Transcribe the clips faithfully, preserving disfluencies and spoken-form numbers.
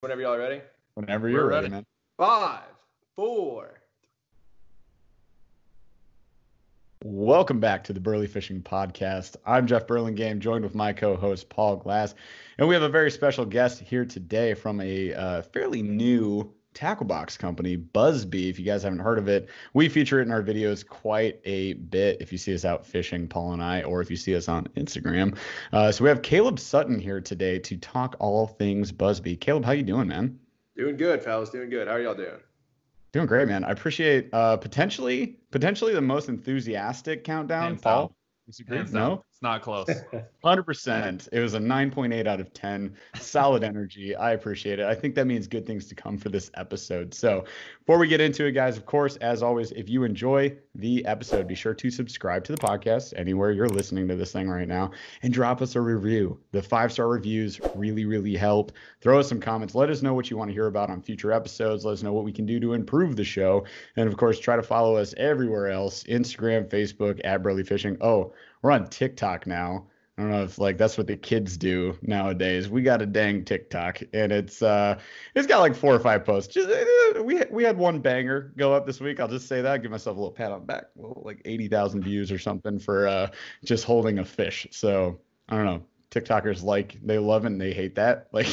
Whenever y'all are ready. Whenever you're ready, ready, man. Five, four. Welcome back to the Burley Fishing Podcast. I'm Jeff Burlingame, joined with my co-host Paul Glass, and we have a very special guest here today from a uh, fairly new tackle box company, Buzbe. If you guys haven't heard of it, we feature it in our videos quite a bit. If you see us out fishing, Paul and I, or if you see us on Instagram, uh, so we have Caleb Sutton here today to talk all things Buzbe. Caleb, how you doing, man? Doing good, fellas. Doing good. How are y'all doing? Doing great, man. I appreciate uh, potentially potentially the most enthusiastic countdown, Hands Paul. Hands no, down. It's not close. one hundred percent. It was a nine point eight out of ten. Solid energy. I appreciate it. I think that means good things to come for this episode. So before we get into it, guys, of course, as always, if you enjoy the episode, be sure to subscribe to the podcast anywhere you're listening to this thing right now and drop us a review. The five-star reviews really, really help. Throw us some comments. Let us know what you want to hear about on future episodes. Let us know what we can do to improve the show. And, of course, try to follow us everywhere else, Instagram, Facebook, at Burley Fishing. Oh, we're on TikTok now. I don't know if like that's what the kids do nowadays. We got a dang TikTok, and it's uh, it's got like four or five posts. Just, we we had one banger go up this week. I'll just say that. I'll give myself a little pat on the back. Well, like eighty thousand views or something for uh, just holding a fish. So I don't know. TikTokers, like, they love it and they hate that. Like,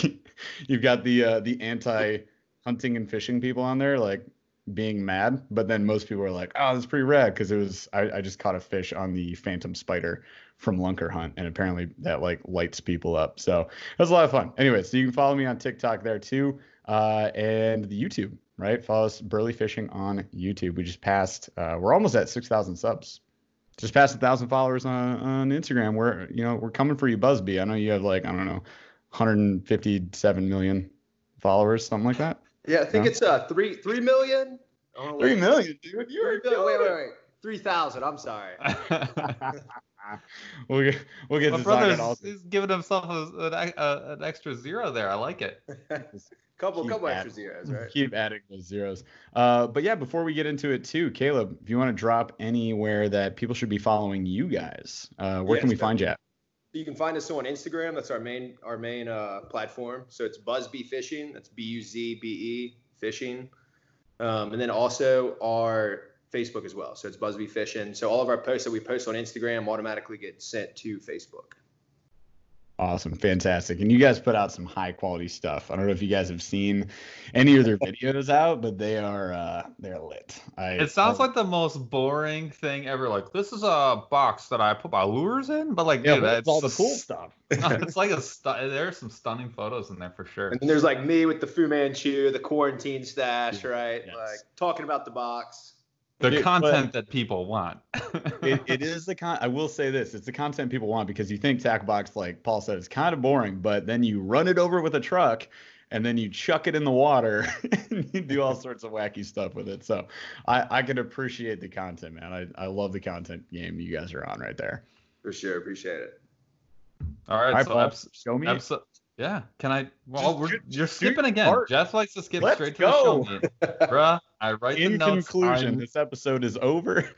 you've got the uh, the anti hunting and fishing people on there, like, being mad, but then most people are like, oh, that's pretty rad, because it was I, I just caught a fish on the Phantom Spider from Lunker Hunt, and apparently that like lights people up. So it was a lot of fun. Anyway, so you can follow me on TikTok there too, uh and the YouTube, right? Follow us, Burley Fishing, on YouTube. We just passed uh we're almost at six thousand subs. Just passed a thousand followers on, on Instagram. We're you know we're coming for you, Buzbe. I know you have like I don't know one hundred fifty-seven million followers, something like that. Yeah, I think no? it's uh three three million. Oh, three million, dude. You were doing wait, wait, wait. Three thousand. I'm sorry. we'll get we'll get. My brother's also. He's giving himself a, a, a, an extra zero there. I like it. couple keep couple adding, extra zeros, right? Keep adding those zeros. Uh, but yeah, before we get into it too, Caleb, if you want to drop anywhere that people should be following you guys, uh, where yes, can we find you at? You can find us on Instagram. That's our main our main uh, platform. So it's Buzbe Fishing. That's B U Z B E Fishing. Um, and then also our Facebook as well. So it's Buzbe Fishing. So all of our posts that we post on Instagram automatically get sent to Facebook. Awesome. Fantastic. And you guys put out some high quality stuff. I don't know if you guys have seen any of their videos out, but they are, uh, they're lit. I, it sounds I, like the most boring thing ever. Like, this is a box that I put my lures in, but like, yeah, dude, that's all the cool stuff. It's like a, stu- there are some stunning photos in there for sure. And then there's like me with the Fu Manchu, the quarantine stash, right? Yes. Like talking about the box. The it, content that people want. it, it is the con. I will say this: it's the content people want, because you think tackle box, like Paul said, is kind of boring, but then you run it over with a truck, and then you chuck it in the water, and you do all sorts of wacky stuff with it. So I, I can appreciate the content, man. I, I love the content game you guys are on right there. For sure, appreciate it. All right, all right so Paul, abso- show me. Abso- yeah, can I? Well, just, we're, just, you're skipping again. Part. Jeff likes to skip Let's straight to go. The show me, bruh. I write in the notes. conclusion, I'm... this episode is over.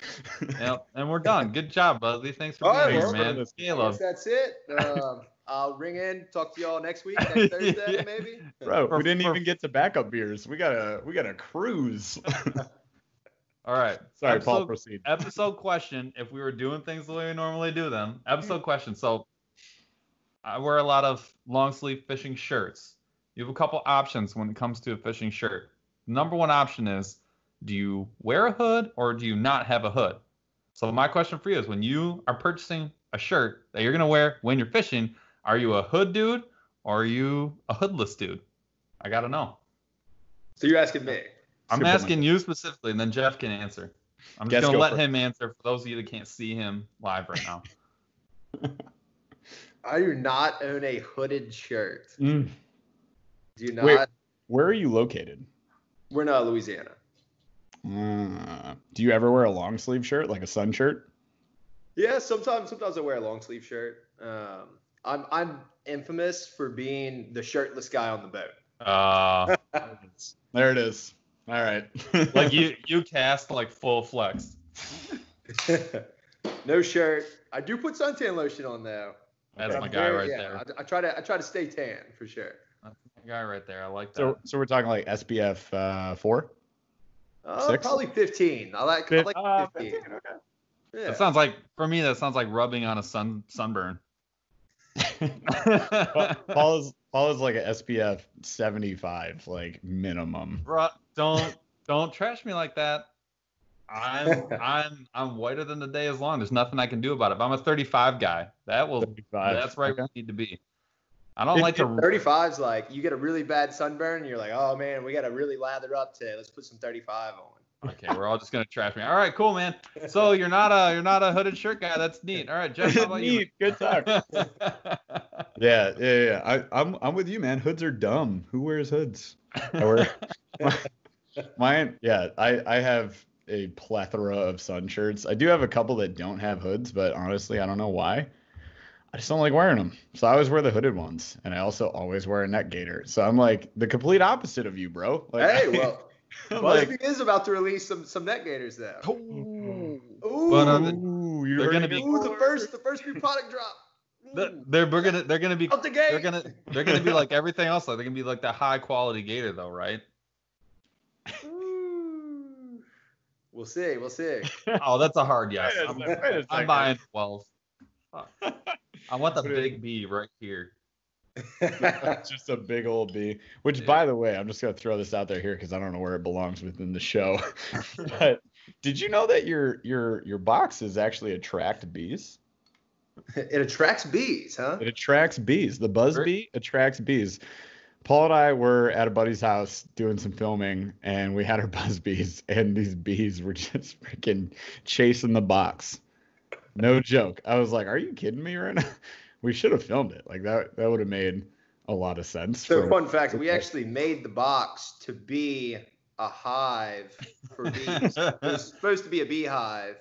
Yep, and we're done. Good job, Buzbe. Thanks for being here, man. Caleb. That's it. Um, I'll ring in, talk to y'all next week, next Thursday, yeah. maybe. Bro, for, we didn't for... even get to backup beers. We gotta, we gotta cruise. All right. Sorry, episode, Paul. Proceed. Episode question: if we were doing things the way we normally do them, episode question. So, I wear a lot of long sleeve fishing shirts. You have a couple options when it comes to a fishing shirt. Number one option is, do you wear a hood or do you not have a hood? So my question for you is, when you are purchasing a shirt that you're going to wear when you're fishing, are you a hood dude or are you a hoodless dude? I got to know. So you're asking me. I'm Super asking you specifically, and then Jeff can answer. I'm just going to let him it. answer for those of you that can't see him live right now. I do not own a hooded shirt. Mm. Do you not? Wait, where are you located? We're not Louisiana. Uh, do you ever wear a long sleeve shirt, like a sun shirt? Yeah, sometimes. Sometimes I wear a long sleeve shirt. Um, I'm I'm infamous for being the shirtless guy on the boat. Uh, there it is. All right. Like you, you cast like full flex. No shirt. I do put suntan lotion on though. That's my guy right there. I, I try to I try to stay tan for sure. guy right there. I like that. So, so we're talking like S P F uh, four? Uh, Six? Probably fifteen. I like, I like uh, fifteen. fifteen. Okay. Yeah. That sounds like, for me, that sounds like rubbing on a sun sunburn. Paul is Paul is like an S P F seventy-five, like minimum. Bruh, don't don't trash me like that. I'm I'm I'm whiter than the day is long. There's nothing I can do about it. But I'm a thirty-five guy. That will thirty-five. That's right okay. where you need to be. I don't like to. thirty-five's like you get a really bad sunburn, and you're like, oh man, we got to really lather up today. Let's put some thirty-five on. Okay, we're all just gonna trash me. All right, cool, man. So you're not a you're not a hooded shirt guy. That's neat. All right, Jeff, how about neat. You? Good talk. yeah, yeah, yeah. I, I'm I'm with you, man. Hoods are dumb. Who wears hoods? I wear mine. Yeah, I I have a plethora of sun shirts. I do have a couple that don't have hoods, but honestly, I don't know why. I just don't like wearing them. So I always wear the hooded ones, and I also always wear a neck gaiter. So I'm like the complete opposite of you, bro. Like, hey, well. Well, like, he is about to release some some neck gaiters though. Ooh, ooh, but, um, they're, they're gonna be ooh, the first the first new product drop. The, they're we're gonna they're gonna be out the gate. They're gonna they're gonna be like everything else. Like they're gonna be like the high quality gaiter though, right? Ooh. We'll see, we'll see. Oh, that's a hard yes. I'm, I'm, I'm buying twelve. Oh. I want the big B right here. Just a big old B, which yeah. By the way, I'm just gonna throw this out there here because I don't know where it belongs within the show. But did you know that your your your boxes actually attract bees? It attracts bees, huh? It attracts bees. The Buzbe attracts bees. Paul and I were at a buddy's house doing some filming, and we had our Buzbees, and these bees were just freaking chasing the box. No joke. I was like, "Are you kidding me right now?" We should have filmed it. Like that that would have made a lot of sense. So for, fun fact, we actually made the box to be a hive for bees. It was supposed to be a beehive.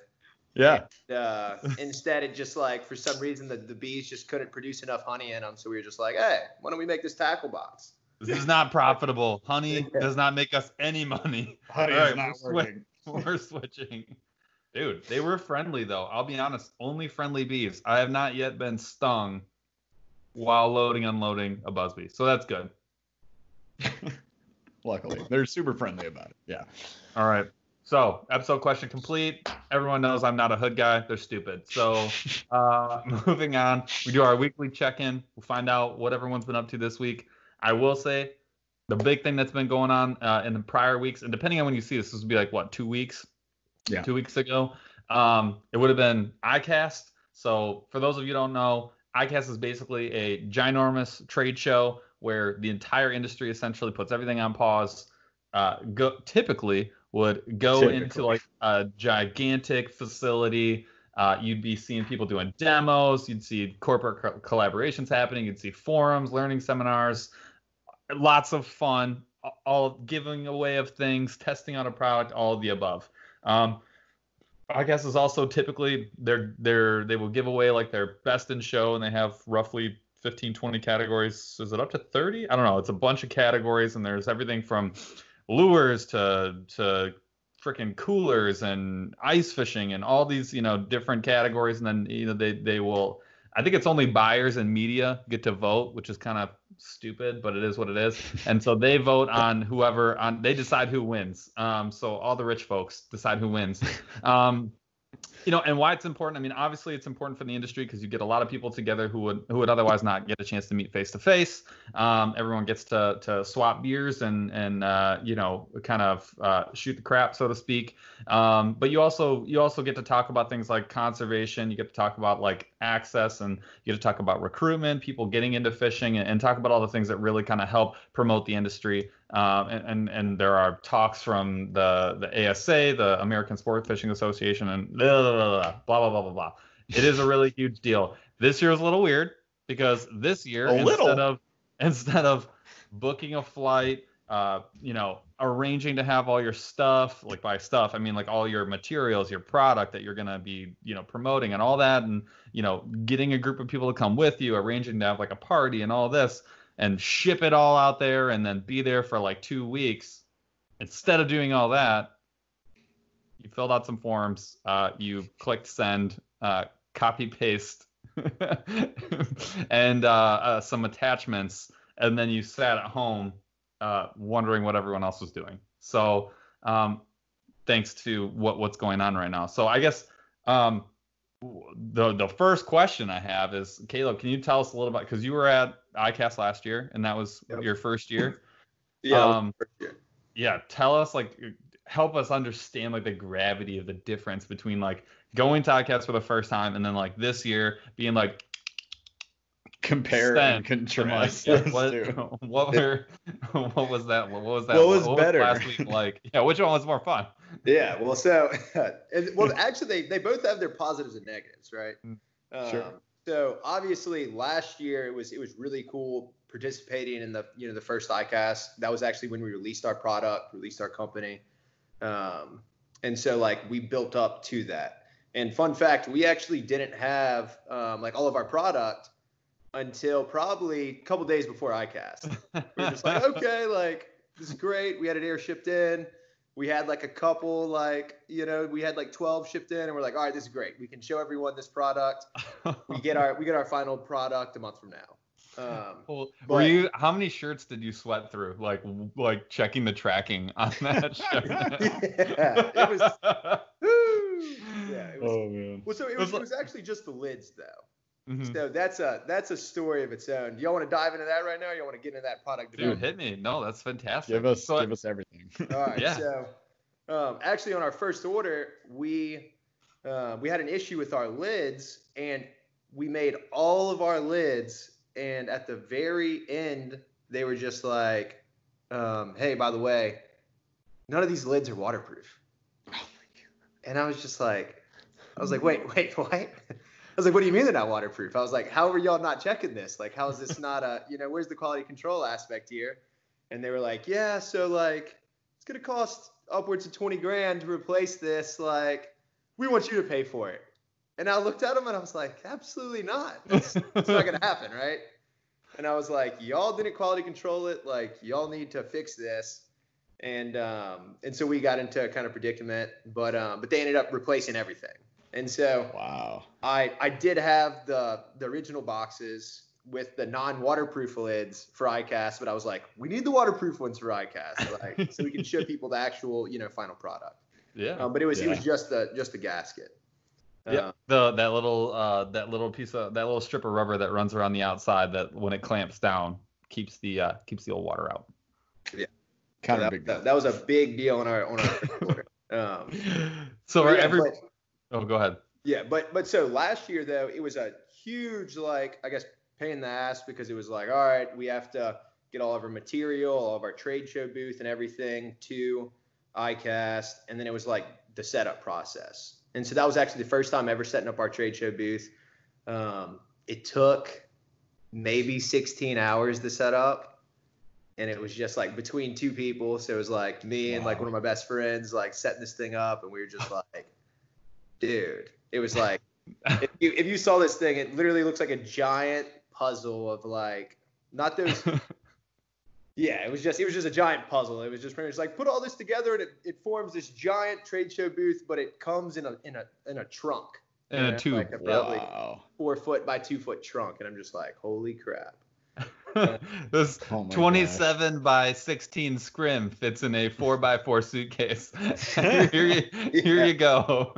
Yeah. And, uh, instead, it just like for some reason the, the bees just couldn't produce enough honey in them. So we were just like, hey, why don't we make this tackle box? This is not profitable. Honey does not make us any money. Honey All right, is not we're working. Sw- we're switching. Dude, they were friendly, though. I'll be honest. Only friendly bees. I have not yet been stung while loading, unloading a Buzbe. So that's good. Luckily. They're super friendly about it. Yeah. All right. So episode question complete. Everyone knows I'm not a hood guy. They're stupid. So uh, moving on. We do our weekly check-in. We'll find out what everyone's been up to this week. I will say the big thing that's been going on uh, in the prior weeks, and depending on when you see this, this would be like, what, two weeks? Yeah. Two weeks ago, um, it would have been I CAST. So for those of you who don't know, I CAST is basically a ginormous trade show where the entire industry essentially puts everything on pause. Uh, go, typically would go typically. into like a gigantic facility. Uh, you'd be seeing people doing demos. You'd see corporate co- collaborations happening. You'd see forums, learning seminars, lots of fun, all giving away of things, testing out a product, all of the above. Um, I guess is also typically they're they're they will give away like their best in show, and they have roughly fifteen, twenty categories. Is it up to thirty? I don't know. It's a bunch of categories, and there's everything from lures to to freaking coolers and ice fishing and all these, you know, different categories. And then, you know, they they will. I think it's only buyers and media get to vote, which is kind of stupid, but it is what it is. And so they vote on whoever on they decide who wins. Um, so all the rich folks decide who wins. Um, you know, and why it's important. I mean, obviously it's important for the industry because you get a lot of people together who would who would otherwise not get a chance to meet face to face. Um, everyone gets to to swap beers and and uh, you know, kind of uh, shoot the crap, so to speak. Um, but you also you also get to talk about things like conservation. You get to talk about like access, and you get to talk about recruitment, people getting into fishing, and, and talk about all the things that really kind of help promote the industry. Um, and, and and there are talks from the, the A S A, the American Sport Fishing Association, and blah, blah, blah, blah, blah, blah. It is a really huge deal. This year was a little weird because this year, a instead little. of instead of booking a flight, uh, you know, arranging to have all your stuff, like by stuff, I mean, like all your materials, your product that you're going to be, you know, promoting and all that, and, you know, getting a group of people to come with you, arranging to have like a party and all this, and ship it all out there and then be there for like two weeks. Instead of doing all that, you filled out some forms, uh, you clicked send, uh, copy paste, and uh, uh, some attachments, and then you sat at home uh, wondering what everyone else was doing. So um, thanks to what what's going on right now. So I guess um, the the first question I have is, Caleb, can you tell us a little about, because you were at ICAST last year, and that was yep. your first year. yeah, um, first year. Yeah. Tell us, like, help us understand like the gravity of the difference between like going to ICAST for the first time and then like this year being like, compare and contrast. Like, yeah, what, what were what was that what was that what was what better was last week like? Yeah, which one was more fun? Yeah, well, so and, well actually they, they both have their positives and negatives, right? Sure. Um, so obviously last year it was it was really cool participating in the you know the first ICAST. That was actually when we released our product, released our company. Um and so like we built up to that. And fun fact, we actually didn't have um like all of our product until probably a couple days before ICAST. We were just like, okay, like, this is great. We had an air shipped in. We had, like, a couple, like, you know, we had, like, twelve shipped in. And we're like, all right, this is great. We can show everyone this product. We get our we get our final product a month from now. Um, well, but, were you, how many shirts did you sweat through? Like, like checking the tracking on that shirt? Yeah, it was, yeah, it was. Oh, man. Well, so it was, it was actually just the lids, though. Mm-hmm. So that's a that's a story of its own. Do y'all want to dive into that right now? Or y'all want to get into that product development? Dude, hit me. No, that's fantastic. Give us, so, give us everything. All right. Yeah. So um, actually, on our first order, we uh, we had an issue with our lids, and we made all of our lids. And at the very end, they were just like, um, "Hey, by the way, none of these lids are waterproof." And I was just like, I was like, "Wait, wait, what?" I was like, what do you mean they're not waterproof? I was like, how are y'all not checking this? Like, how is this not a, you know, where's the quality control aspect here? And they were like, yeah, so like, it's going to cost upwards of twenty grand to replace this. Like, we want you to pay for it. And I looked at them and I was like, absolutely not. It's not going to happen, right? And I was like, y'all didn't quality control it. Like, y'all need to fix this. And, um, and so we got into a kind of predicament, but, um, but they ended up replacing everything. And so wow. I I did have the, the original boxes with the non-waterproof lids for ICAST, but I was like, we need the waterproof ones for ICAST, like, so we can show people the actual, you know, final product. Yeah. Um, but it was yeah. it was just the just the gasket. Yeah. Uh, the that little uh, that little piece of that little strip of rubber that runs around the outside that when it clamps down keeps the uh, keeps the old water out. Yeah. Kind so of that, big deal. That, that was a big deal on our on our order. Um, so yeah, every. But, Oh, go ahead. Yeah, but but so last year though, it was a huge like I guess pain in the ass because it was like, all right, we have to get all of our material, all of our trade show booth and everything to ICAST, and then it was like the setup process. And so that was actually the first time ever setting up our trade show booth. Um, it took maybe sixteen hours to set up, and it was just like between two people, so it was like me wow. and like one of my best friends like setting this thing up, and we were just like. Dude, it was like, if you if you saw this thing, it literally looks like a giant puzzle of like, not those. yeah, it was just it was just a giant puzzle. It was just pretty much like put all this together and it, it forms this giant trade show booth, but it comes in a in a in a trunk. In a know? tube, like a probably wow. four foot by two foot trunk, and I'm just like, holy crap. This oh twenty-seven gosh. By sixteen scrim fits in a four by four suitcase. here, you, here yeah. you go.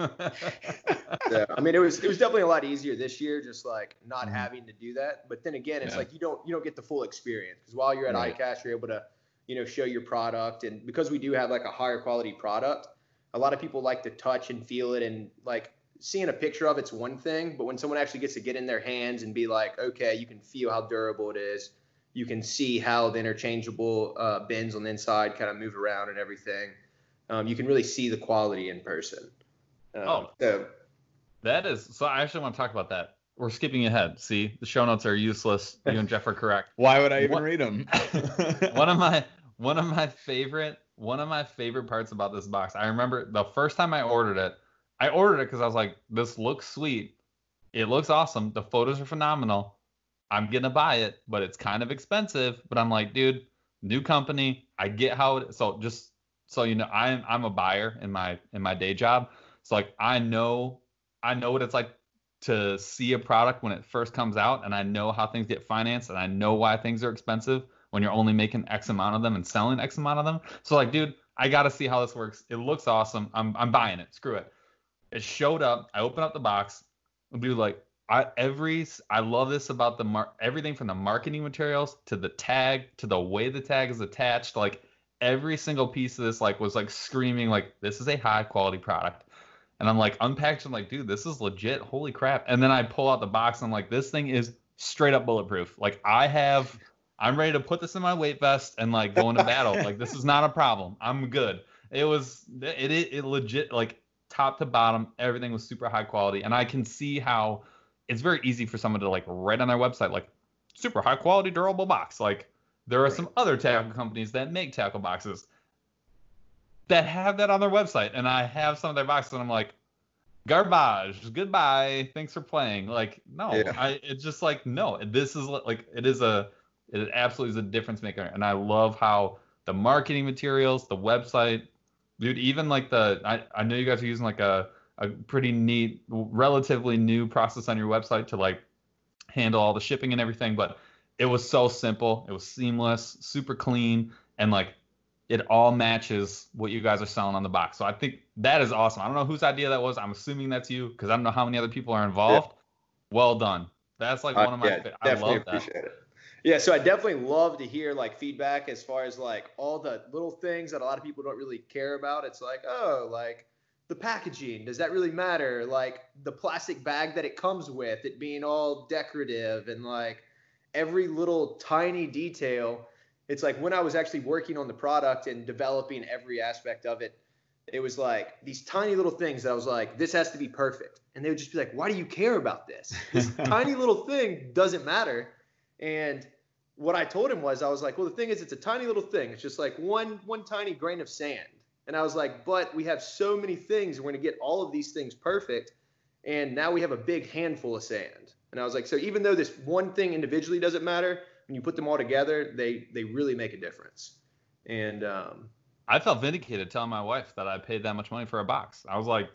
So, I mean, it was it was definitely a lot easier this year, just like not mm-hmm. having to do that. But then again, it's yeah. like you don't you don't get the full experience because while you're at right. ICAST, you're able to you know show your product, and because we do have like a higher quality product, a lot of people like to touch and feel it, and like seeing a picture of it's one thing, but when someone actually gets to get in their hands and be like, okay, you can feel how durable it is. You can see how the interchangeable uh, bends on the inside kind of move around and everything. Um, you can really see the quality in person. Um, oh, so. that is – so I actually want to talk about that. We're skipping ahead. See, the show notes are useless. You and Jeff are correct. Why would I even one, read them? one of my one of my favorite one of my favorite parts about this box, I remember the first time I ordered it, I ordered it because I was like, this looks sweet. It looks awesome. The photos are phenomenal. I'm going to buy it, but it's kind of expensive. But I'm like, dude, new company. I get how it is. So just so you know, I'm I'm a buyer in my in my day job. So like I know I know what it's like to see a product when it first comes out, and I know how things get financed, and I know why things are expensive when you're only making X amount of them and selling X amount of them. So like, dude, I got to see how this works. It looks awesome. I'm I'm buying it. Screw it. It showed up. I opened up the box. And dude, like, I every I love this about the mar- everything from the marketing materials to the tag to the way the tag is attached. Like, every single piece of this like was like screaming like, this is a high quality product. And I'm like unpacked. I'm like, dude, this is legit. Holy crap. And then I pull out the box. And I'm like, this thing is straight up bulletproof. Like, I have. I'm ready to put this in my weight vest and like go into battle. Like, this is not a problem. I'm good. It was, it, it, it legit, like top to bottom, everything was super high quality. And I can see how it's very easy for someone to like write on their website, like super high quality, durable box. Like, there are right. some other tackle companies that make tackle boxes that have that on their website. And I have some of their boxes and I'm like, garbage, goodbye. Thanks for playing. Like, no, yeah. I, it's just like, no, this is like, it is a, it absolutely is a difference maker. And I love how the marketing materials, the website, dude, even like the, I, I know you guys are using like a, a pretty neat, relatively new process on your website to like handle all the shipping and everything, but it was so simple. It was seamless, super clean. And like, it all matches what you guys are selling on the box. So I think that is awesome. I don't know whose idea that was. I'm assuming that's you, because I don't know how many other people are involved. Yeah. Well done. That's like uh, one of my, yeah, fa- I love that. It. Yeah, so I definitely love to hear like feedback as far as like all the little things that a lot of people don't really care about. It's like, oh, like the packaging, does that really matter? Like the plastic bag that it comes with, it being all decorative and like every little tiny detail. It's like when I was actually working on the product and developing every aspect of it, it was like these tiny little things that I was like, this has to be perfect. And they would just be like, why do you care about this? This tiny little thing doesn't matter. And what I told him was, I was like, well, the thing is, it's a tiny little thing. It's just like one one tiny grain of sand. And I was like, but we have so many things. We're going to get all of these things perfect. And now we have a big handful of sand. And I was like, so even though this one thing individually doesn't matter, when you put them all together, they they really make a difference. And um, I felt vindicated telling my wife that I paid that much money for a box. I was like,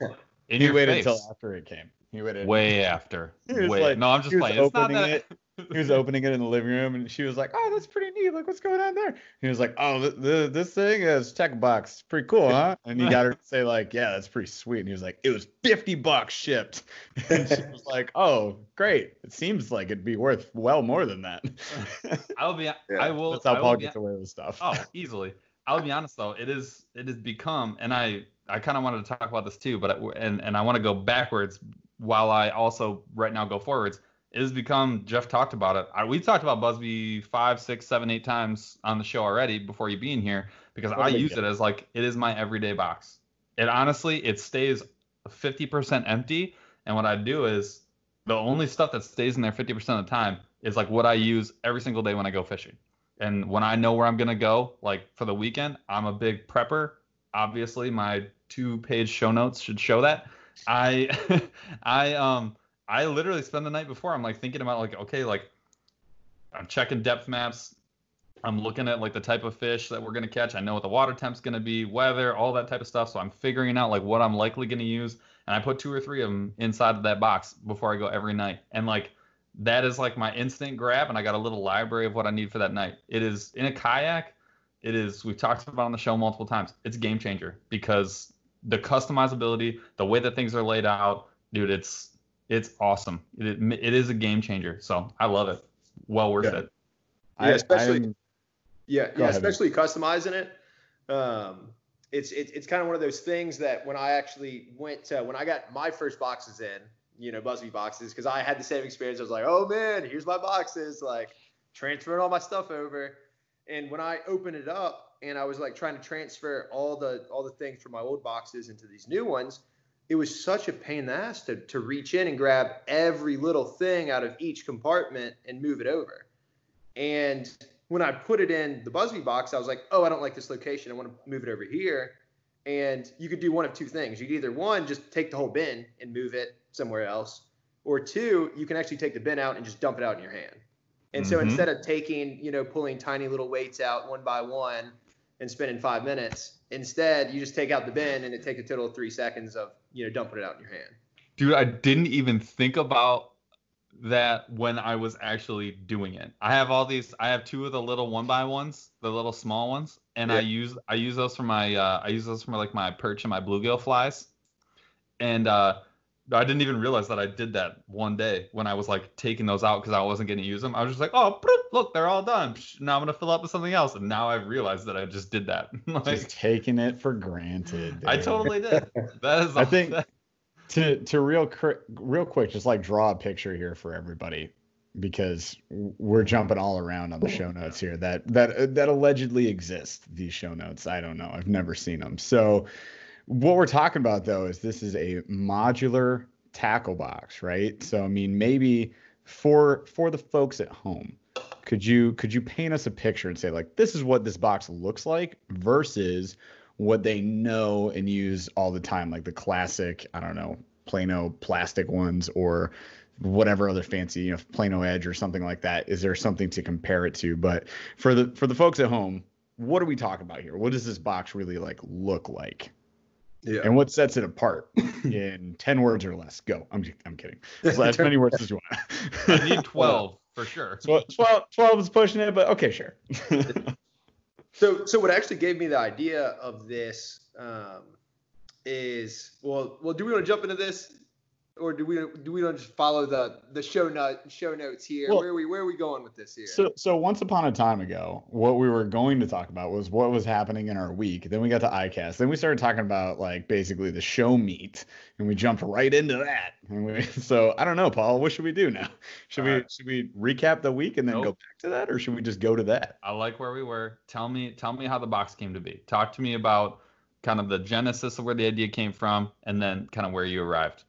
in your face. He waited until after it came. He waited way after. Way. Like, no, I'm just like, it's not that. It. He was opening it in the living room, and she was like, oh, that's pretty neat. Like, what's going on there? And he was like, oh, th- th- this thing is tech box. It's pretty cool, huh? And he got her to say, like, yeah, that's pretty sweet. And he was like, it was fifty bucks shipped. And she was like, oh, great. It seems like it'd be worth well more than that. I'll be, yeah. I will. That's how Paul gets away with stuff. Oh, easily. I'll be honest, though. It is, it has become, and I, I kind of wanted to talk about this too, but, I, and, and I want to go backwards while I also right now go forwards. It has become, Jeff talked about it. I, we talked about Buzbe five, six, seven, eight times on the show already before you being here, because oh, I use God. it as like, it is my everyday box. It honestly, it stays fifty percent empty. And what I do is the only stuff that stays in there fifty percent of the time is like what I use every single day when I go fishing. And when I know where I'm going to go, like for the weekend, I'm a big prepper. Obviously my two page show notes should show that. I, I, um, I literally spend the night before. I'm like thinking about like, okay, like I'm checking depth maps. I'm looking at like the type of fish that we're going to catch. I know what the water temp's going to be, weather, all that type of stuff. So I'm figuring out like what I'm likely going to use. And I put two or three of them inside of that box before I go every night. And like, that is like my instant grab. And I got a little library of what I need for that night. It is in a kayak. It is, we've talked about on the show multiple times. It's a game changer because the customizability, the way that things are laid out, dude, it's, It's awesome. It, it is a game changer. So I love it. Well worth yeah. it. Yeah, especially. I, yeah, yeah especially customizing it. Um, it's it, it's kind of one of those things that when I actually went to, when I got my first boxes in, you know, Buzbe boxes, because I had the same experience. I was like, oh man, here's my boxes, like transferring all my stuff over. And when I opened it up and I was like trying to transfer all the all the things from my old boxes into these new ones, it was such a pain in the ass to, to reach in and grab every little thing out of each compartment and move it over. And when I put it in the Buzbe box, I was like, oh, I don't like this location. I want to move it over here. And you could do one of two things. You could either, one, just take the whole bin and move it somewhere else. Or two, you can actually take the bin out and just dump it out in your hand. And mm-hmm. so instead of taking, you know, pulling tiny little weights out one by one and spending five minutes, instead, you just take out the bin and it takes a total of three seconds of, you know, dumping it out in your hand. Dude, I didn't even think about that when I was actually doing it. I have all these. I have two of the little one by ones, the little small ones, and yeah. I use I use those for my uh, I use those for like my perch and my bluegill flies. And uh, I didn't even realize that I did that one day when I was like taking those out because I wasn't going to use them. I was just like, oh, look, they're all done. Now I'm going to fill up with something else. And now I've realized that I just did that. Like, just taking it for granted. Dude. I totally did. That is. I think. That- To to real real quick, just like draw a picture here for everybody, because we're jumping all around on the show notes here that that that allegedly exist. These show notes, I don't know, I've never seen them. So what we're talking about though is this is a modular tackle box, right? So I mean, maybe for for the folks at home, could you could you paint us a picture and say like, this is what this box looks like versus what they know and use all the time, like the classic, I don't know, Plano plastic ones or whatever other fancy, you know, Plano Edge or something like that. Is there something to compare it to? But for the for the folks at home, what are we talking about here? What does this box really like look like? Yeah. And what sets it apart in ten words or less? Go. I'm just, I'm kidding. So as many words as you want. I need twelve for sure. twelve, twelve, twelve is pushing it, but okay, sure. So, so what actually gave me the idea of this um, is, well, well, do we want to jump into this, or do we do we want to just follow the the show note show notes here? Well, where are we where are we going with this here? So, so once upon a time ago, what we were going to talk about was what was happening in our week. Then we got to ICAST. Then we started talking about like basically the show meet, and we jumped right into that. And we, so I don't know, Paul, what should we do now? Should All we right. should we recap the week and then nope. go back to that, or should we just go to that? I like where we were. Tell me, tell me how the box came to be. Talk to me about kind of the genesis of where the idea came from, and then kind of where you arrived.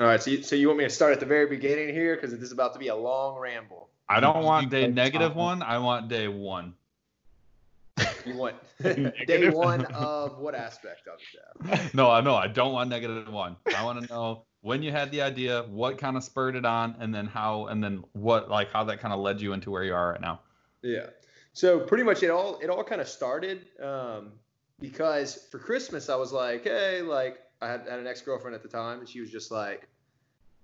All right, so you, so you want me to start at the very beginning here, because this is about to be a long ramble. I don't want day negative one. I want day one. You want day one of what aspect of it, Jeff? No, I know I don't want negative one. I want to know when you had the idea, what kind of spurred it on, and then how, and then what, like how that kind of led you into where you are right now. Yeah. So pretty much it all it all kind of started um, because for Christmas I was like, hey, like. I had, had an ex-girlfriend at the time, and she was just like,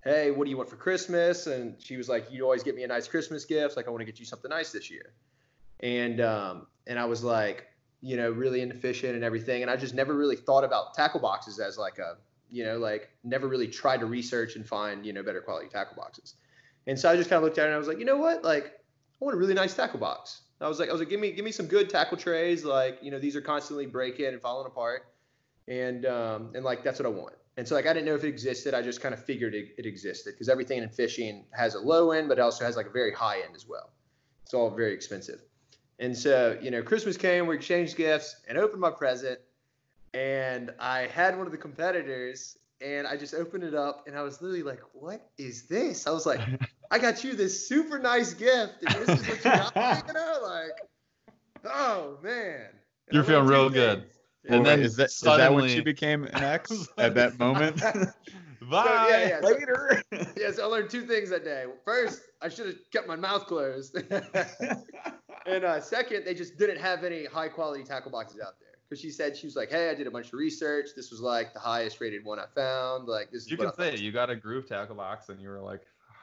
hey, what do you want for Christmas? And she was like, you always get me a nice Christmas gift. Like, I want to get you something nice this year. And um, and I was like, you know, really into fishing and everything. And I just never really thought about tackle boxes as like a, you know, like never really tried to research and find, you know, better quality tackle boxes. And so I just kind of looked at it and I was like, you know what? Like, I want a really nice tackle box. And I was like, I was like, give me, give me some good tackle trays. Like, you know, these are constantly breaking and falling apart. And, um, and like, that's what I want. And so like, I didn't know if it existed. I just kind of figured it, it existed because everything in fishing has a low end, but it also has like a very high end as well. It's all very expensive. And so, you know, Christmas came, we exchanged gifts and opened my present, and I had one of the competitors, and I just opened it up and I was literally like, what is this? I was like, I got you this super nice gift, and this is what you got, you know? Like, oh man. And You're I feeling real good. Days. And then is that, suddenly, is that when she became an ex at that moment? Bye. So, yeah, yeah. Later. So, yeah, so I learned two things that day. First, I should have kept my mouth closed. And uh, second, they just didn't have any high quality tackle boxes out there. Because she said, she was like, hey, I did a bunch of research. This was like the highest rated one I found. Like this. Is you what can I say it. You got a Groove tackle box, and you were like, fuck.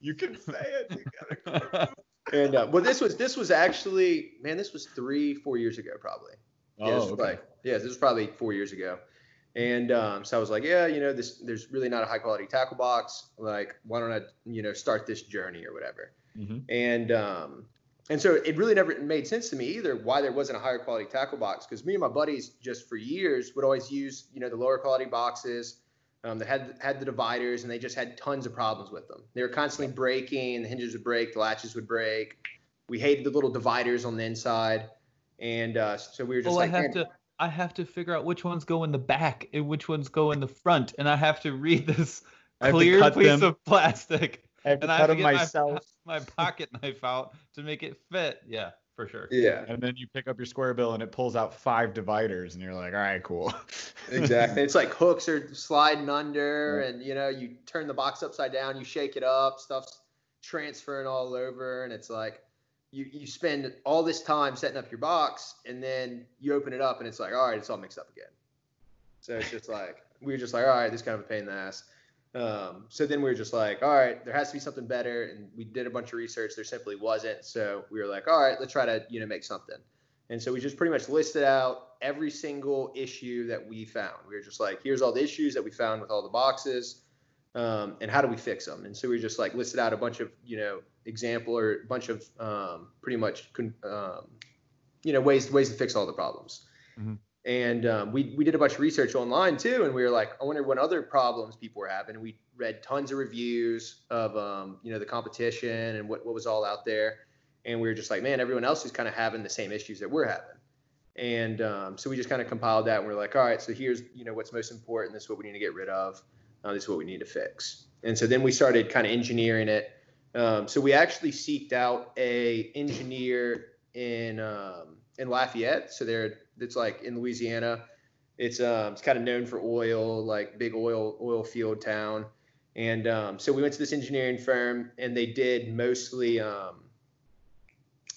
You can say it. You got a Groove. And uh, well, this was this was actually, man, this was three, four years ago probably. Yeah, this, oh, okay. like, yeah, this was probably four years ago. And um, so I was like, yeah, you know, this, there's really not a high quality tackle box. Like, why don't I, you know, start this journey or whatever. Mm-hmm. And um, and so it really never made sense to me either why there wasn't a higher quality tackle box, because me and my buddies just for years would always use, you know, the lower quality boxes um, that had had the dividers, and they just had tons of problems with them. They were constantly breaking. The hinges would break. The latches would break. We hated the little dividers on the inside. And uh, so we were just oh, like, I have, to, I have to figure out which ones go in the back and which ones go in the front. And I have to read this clear piece them. of plastic. I have to and cut I have to them get myself. My, my pocket knife out to make it fit. Yeah, for sure. Yeah. And then you pick up your square bill and it pulls out five dividers and you're like, all right, cool. Exactly. It's like hooks are sliding under, yeah. and, you know, you turn the box upside down, you shake it up, stuff's transferring all over. And it's like, You you spend all this time setting up your box, and then you open it up and it's like, all right, it's all mixed up again. So it's just like, we were just like, all right, this is kind of a pain in the ass. Um, so then we were just like, all right, there has to be something better. And we did a bunch of research. There simply wasn't. So we were like, all right, let's try to, you know, make something. And so we just pretty much listed out every single issue that we found. We were just like, here's all the issues that we found with all the boxes. Um, and how do we fix them? And so we just like listed out a bunch of, you know, example or a bunch of um, pretty much, um, you know, ways, ways to fix all the problems. Mm-hmm. And um, we, we did a bunch of research online too. And we were like, I wonder what other problems people were having. And we read tons of reviews of, um, you know, the competition and what, what was all out there. And we were just like, man, everyone else is kind of having the same issues that we're having. And um, so we just kind of compiled that and we're like, all right, so here's, you know, what's most important. This is what we need to get rid of. Uh, this is what we need to fix. And so then we started kind of engineering it. Um, so we actually seeked out a engineer in um, in Lafayette. So there, it's like in Louisiana. It's um, it's kind of known for oil, like big oil oil field town. And um, so we went to this engineering firm, and they did mostly um,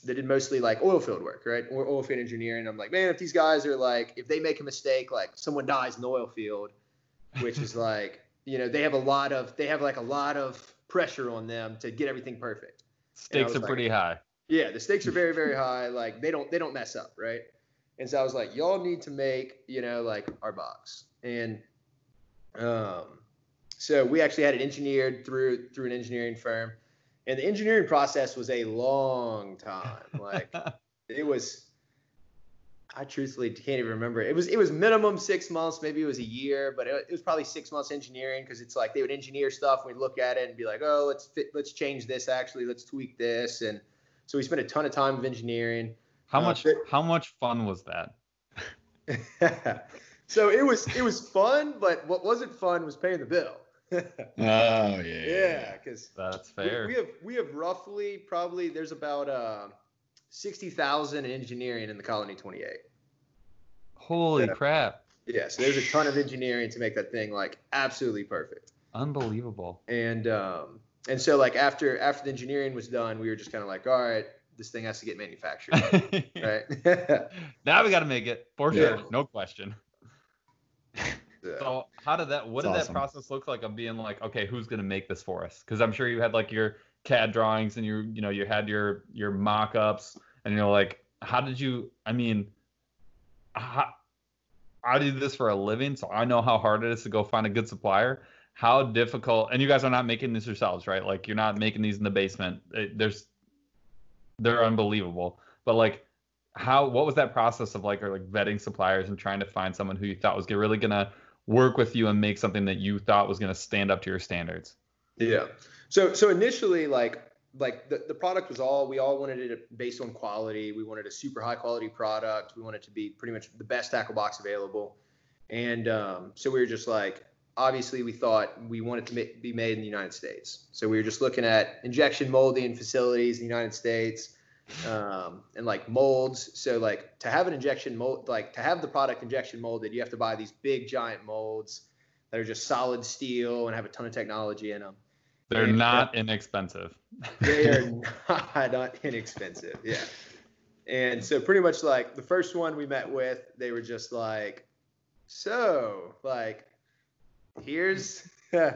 they did mostly like oil field work, right? Or oil field engineering. I'm like, man, if these guys are like, if they make a mistake, like someone dies in the oil field, which is like. You know, they have a lot of, they have like a lot of pressure on them to get everything perfect. Stakes are like, pretty high. Yeah, the stakes are very, very high. Like they don't, they don't mess up, right? And so I was like, y'all need to make, you know, like our box. And um, so we actually had it engineered through through an engineering firm, and the engineering process was a long time. Like it was. I truthfully can't even remember. It was it was minimum six months, maybe it was a year, but it, it was probably six months engineering because it's like they would engineer stuff. We'd look at it and be like, oh, let's fit, let's change this actually, let's tweak this, and so we spent a ton of time of engineering. How uh, much but, how much fun was that? So it was it was fun, but what wasn't fun was paying the bill. Oh yeah, yeah, because that's fair. We, we have we have roughly probably there's about. Uh, sixty thousand in engineering in the Colony twenty-eight. Holy yeah. crap. Yeah, so there's a ton of engineering to make that thing like absolutely perfect. Unbelievable. And um and so like after after the engineering was done, we were just kind of like, all right, this thing has to get manufactured. Right? Now we got to make it for sure, yeah. No question. So how did that what That's did awesome. That process look like of being like, okay, who's going to make this for us? Cuz I'm sure you had like your C A D drawings and you you know you had your your mock-ups and you're like, how did you I mean how, I do this for a living, so I know how hard it is to go find a good supplier. How difficult, and you guys are not making this yourselves, right? Like you're not making these in the basement. It, there's they're unbelievable. But like how what was that process of like or like vetting suppliers and trying to find someone who you thought was really gonna work with you and make something that you thought was gonna stand up to your standards? Yeah. So so initially, like like the, the product was all, we all wanted it based on quality. We wanted a super high quality product. We wanted it to be pretty much the best tackle box available. And um, so we were just like, obviously we thought we wanted to ma- be made in the United States. So we were just looking at injection molding facilities in the United States um, and like molds. So like to have an injection mold, like to have the product injection molded, you have to buy these big giant molds that are just solid steel and have a ton of technology in them. They're not inexpensive. They are not, not inexpensive. Yeah. And so pretty much like the first one we met with, they were just like, so like, here's, uh,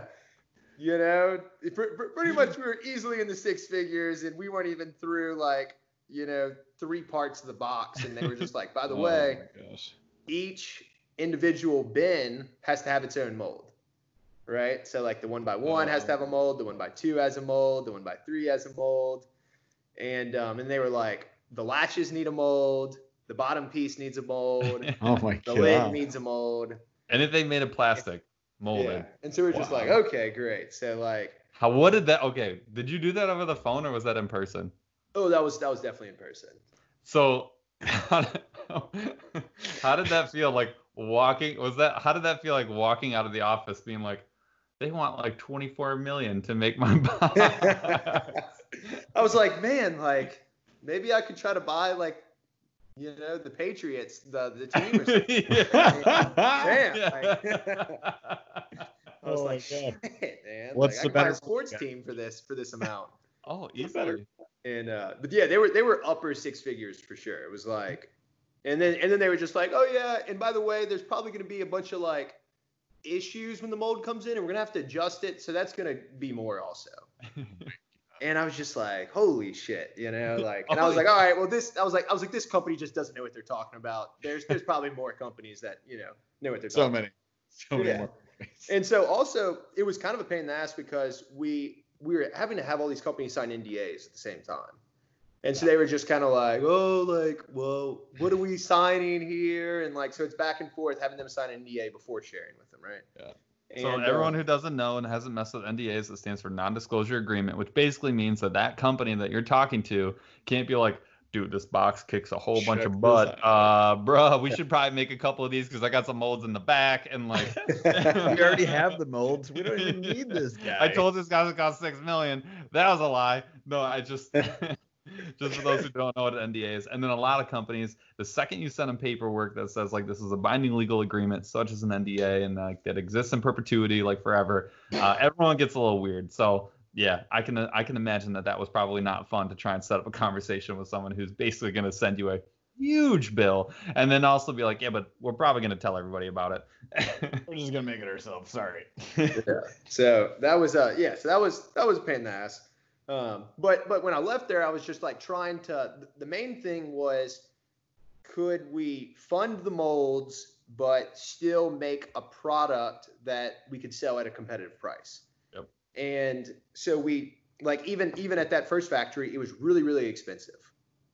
you know, pr- pr- pretty much we were easily in the six figures and we weren't even through like, you know, three parts of the box. And they were just like, by the oh way, my gosh. Each individual bin has to have its own mold. Right. So like the one by one has to have a mold. The one by two has a mold. The one by three has a mold. And, um, and they were like, the latches need a mold. The bottom piece needs a mold. Oh my God. The lid needs a mold. Anything made of plastic molded. Yeah. And so we were wow. just like, okay, great. So like, how, what did that, okay. Did you do that over the phone or was that in person? Oh, that was, that was definitely in person. So how did, how did that feel? Like walking, was that, how did that feel like walking out of the office being like, they want like twenty-four million to make my box. I was like, man, like maybe I could try to buy like, you know, the Patriots, the the team or something. Damn. Yeah. Like, I was oh like, shit, man. What's like, the I better buy a sports guy? Team for this for this amount? Oh, easily. And uh, but yeah, they were they were upper six figures for sure. It was like, and then and then they were just like, oh yeah, and by the way, there's probably gonna be a bunch of like issues when the mold comes in, and we're going to have to adjust it. So that's going to be more also. And I was just like, holy shit, you know, like, and I was like, all right, well, this, I was like, I was like, this company just doesn't know what they're talking about. There's, there's probably more companies that, you know, know what they're talking about. So many, so many yeah. more. And so also it was kind of a pain in the ass because we, we were having to have all these companies sign N D As at the same time. And so they were just kind of like, oh, like, well, what are we signing here? And like, so it's back and forth having them sign an N D A before sharing with them. Right. Yeah. So and, everyone uh, who doesn't know and hasn't messed with N D As, it stands for non-disclosure agreement, which basically means that that company that you're talking to can't be like, dude, this box kicks a whole bunch of butt. Uh, bro, we should probably make a couple of these because I got some molds in the back. And like, we already have the molds. We don't even need this guy. I told this guy it cost six million dollars. That was a lie. No, I just... Just for those who don't know what an N D A is. And then a lot of companies, the second you send them paperwork that says, like, this is a binding legal agreement, such as an N D A, and, like, that exists in perpetuity, like, forever, uh, everyone gets a little weird. So, yeah, I can I can imagine that that was probably not fun to try and set up a conversation with someone who's basically going to send you a huge bill and then also be like, yeah, but we're probably going to tell everybody about it. We're just going to make it ourselves. Sorry. Yeah. So that was, uh, yeah, so that was, that was a pain in the ass. Um, but, but when I left there, I was just like trying to, the main thing was, could we fund the molds, but still make a product that we could sell at a competitive price? Yep. And so we like, even, even at that first factory, it was really, really expensive.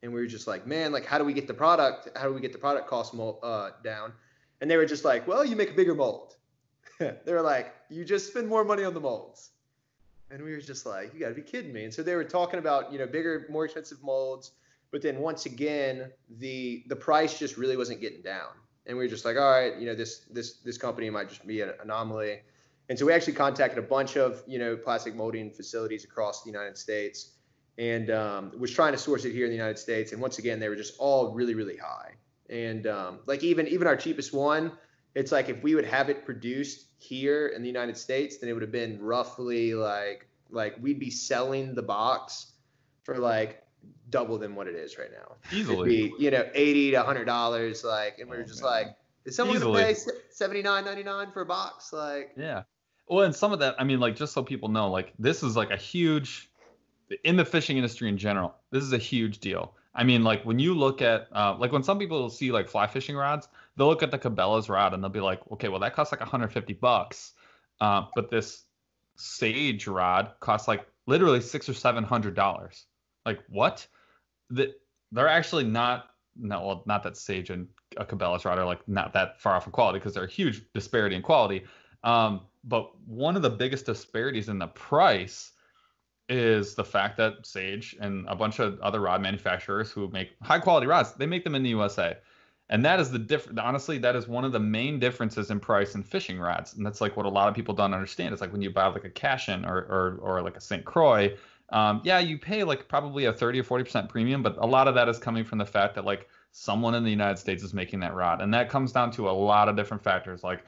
And we were just like, man, like, how do we get the product? How do we get the product cost mold, uh, down? And they were just like, well, you make a bigger mold. They were like, you just spend more money on the molds. And we were just like, you got to be kidding me. And so they were talking about, you know, bigger, more expensive molds. But then once again, the the price just really wasn't getting down. And we were just like, all right, you know, this this this company might just be an anomaly. And so we actually contacted a bunch of, you know, plastic molding facilities across the United States and um, was trying to source it here in the United States. And once again, they were just all really, really high. And um, like even even our cheapest one, it's like if we would have it produced here in the United States, then it would have been roughly like like we'd be selling the box for like double than what it is right now. Easily, it'd be, you know, eighty to a hundred dollars. Like, and we were just oh, like, is someone Easily. gonna pay seventy nine ninety nine for a box? Like, yeah. Well, and some of that, I mean, like just so people know, like this is like a huge in the fishing industry in general. This is a huge deal. I mean, like when you look at uh, like when some people see like fly fishing rods, they'll look at the Cabela's rod and they'll be like, okay, well, that costs like one hundred fifty bucks. Uh, but this Sage rod costs like literally six or seven hundred dollars. Like what? The, they're actually not. No, well, not that Sage and a Cabela's rod are like not that far off in quality because they're a huge disparity in quality. Um, but one of the biggest disparities in the price is the fact that Sage and a bunch of other rod manufacturers who make high quality rods, they make them in the U S A. And that is the difference. Honestly, that is one of the main differences in price in fishing rods. And that's like what a lot of people don't understand. It's like when you buy like a Cashin or, or, or like a Saint Croix, um, yeah, you pay like probably a thirty or forty percent premium, but a lot of that is coming from the fact that like someone in the United States is making that rod. And that comes down to a lot of different factors like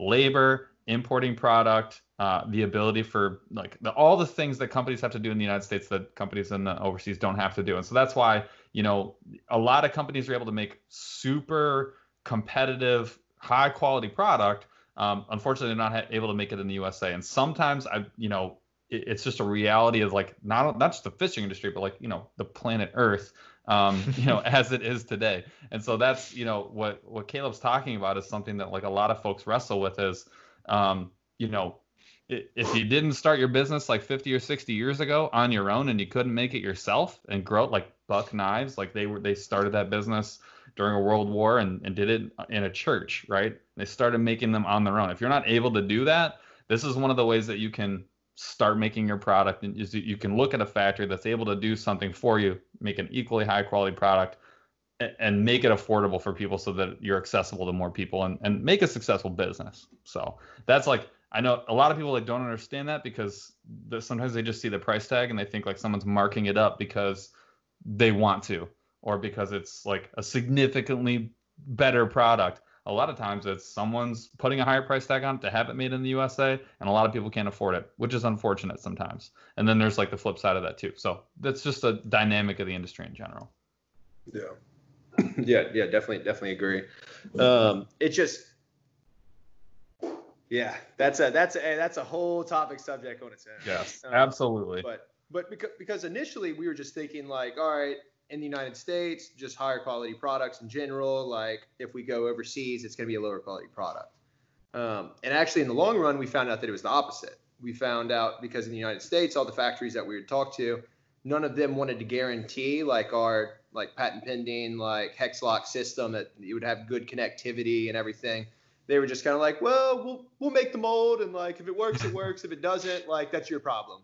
labor, importing product, uh, the ability for like the, all the things that companies have to do in the United States that companies in the overseas don't have to do. And so that's why, you know, a lot of companies are able to make super competitive, high quality product. Um, unfortunately, they're not ha- able to make it in the U S A. And sometimes I, you know, it, it's just a reality of like not, not just the fishing industry, but like, you know, the planet Earth, um, you know, as it is today. And so that's, you know, what, what Caleb's talking about is something that like a lot of folks wrestle with is, um, you know, if you didn't start your business like fifty or sixty years ago on your own and you couldn't make it yourself and grow it like Buck Knives, like they were, they started that business during a world war and, and did it in a church, right? They started making them on their own. If you're not able to do that, this is one of the ways that you can start making your product. And you, you can look at a factory that's able to do something for you, make an equally high quality product and, and make it affordable for people so that you're accessible to more people and, and make a successful business. So that's like, I know a lot of people like don't understand that because sometimes they just see the price tag and they think like someone's marking it up because they want to, or because it's like a significantly better product. A lot of times it's someone's putting a higher price tag on it to have it made in the U S A. And a lot of people can't afford it, which is unfortunate sometimes. And then there's like the flip side of that too. So that's just a dynamic of the industry in general. Yeah. Yeah. Yeah. Definitely. Definitely agree. Um, it just, Yeah, that's a that's a that's a whole topic subject on its own. Yes, um, absolutely. But but because because initially we were just thinking like, all right, in the United States, just higher quality products in general. Like if we go overseas, it's going to be a lower quality product. Um, and actually, in the long run, we found out that it was the opposite. We found out because in the United States, all the factories that we would talk to, none of them wanted to guarantee like our like patent pending like hex lock system that you would have good connectivity and everything. They were just kind of like, well, we'll we'll make the mold, and like if it works, it works. If it doesn't, like that's your problem.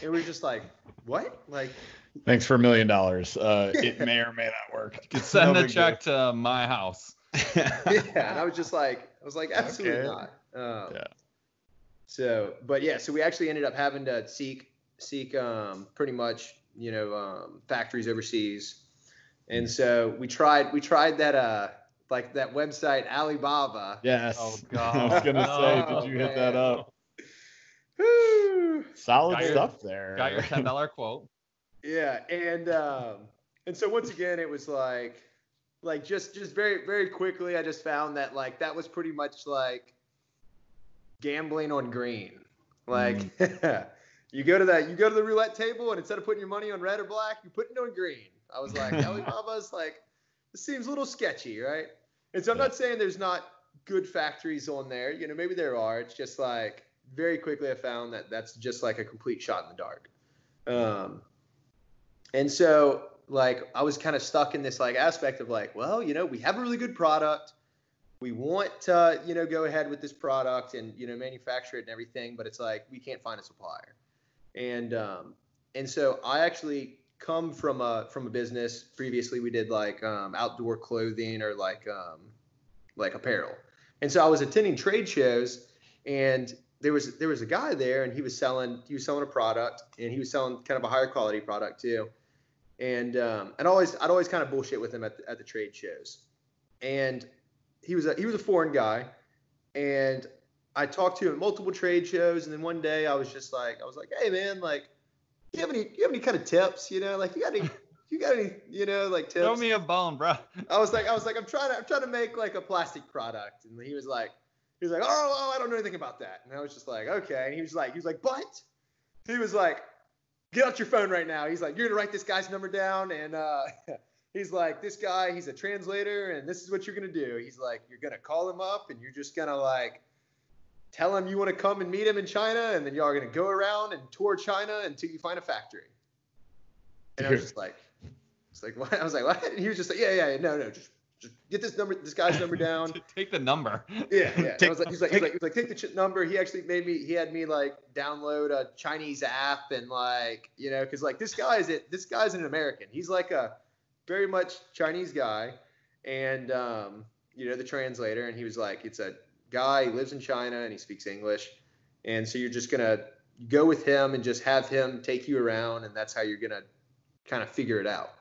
And we we're just like, what? Like, thanks for a million dollars. Uh, it may or may not work. You could send no a check deal. to my house. Yeah, and I was just like, I was like, absolutely okay. not. Um, yeah. So, but yeah, so we actually ended up having to seek seek um, pretty much, you know, um, factories overseas, and so we tried we tried that. Uh, Like that website, Alibaba. Yes. Oh, God. I was going to say, oh, did you man. hit that up? Woo. Solid got stuff your, there. Got your ten dollar quote. Yeah. And um, and so once again, it was like, like just, just very, very quickly, I just found that like that was pretty much like gambling on green. Like mm. you go to that, you go to the roulette table, and instead of putting your money on red or black, you put it on green. I was like, Alibaba's like, it seems a little sketchy, right? And so I'm not saying there's not good factories on there. You know, maybe there are. It's just like very quickly I found that that's just like a complete shot in the dark. Um, and so like I was kind of stuck in this like aspect of like, well, you know, we have a really good product. We want to, uh, you know, go ahead with this product and, you know, manufacture it and everything. But it's like we can't find a supplier. And um, and so I actually – come from a from a business. Previously we did like um outdoor clothing or like um like apparel, and so I was attending trade shows, and there was there was a guy there, and he was selling he was selling a product, and he was selling kind of a higher quality product too, and um and always I'd always kind of bullshit with him at the, at the trade shows, and he was a he was a foreign guy, and I talked to him at multiple trade shows, and then one day I was just like I was like hey man, like you have any, you have any kind of tips, you know, like you got any, you got any, you know, like tips? Throw me a bone, bro. I was like, I was like, I'm trying to, I'm trying to make like a plastic product. And he was like, he was like, oh, oh, I don't know anything about that. And I was just like, okay. And he was like, he was like, but he was like, get out your phone right now. He's like, you're going to write this guy's number down. And, uh, he's like, this guy, he's a translator, and this is what you're going to do. He's like, you're going to call him up, and you're just going to like, tell him you want to come and meet him in China, and then y'all are going to go around and tour China until you find a factory. And I was just like, it's like, what? I was like, what? And he was just like, yeah, yeah, yeah no, no, just, just get this number, this guy's number down. Take the number. Yeah, yeah. I was like, he's like, he's like, he was like, take the ch- number. He actually made me, he had me like download a Chinese app, and like, you know, because like this guy is it, this guy's an American. He's like a very much Chinese guy, and um, you know, the translator, and he was like, it's a guy, he lives in China and he speaks English, and so you're just gonna go with him and just have him take you around, and that's how you're gonna kind of figure it out.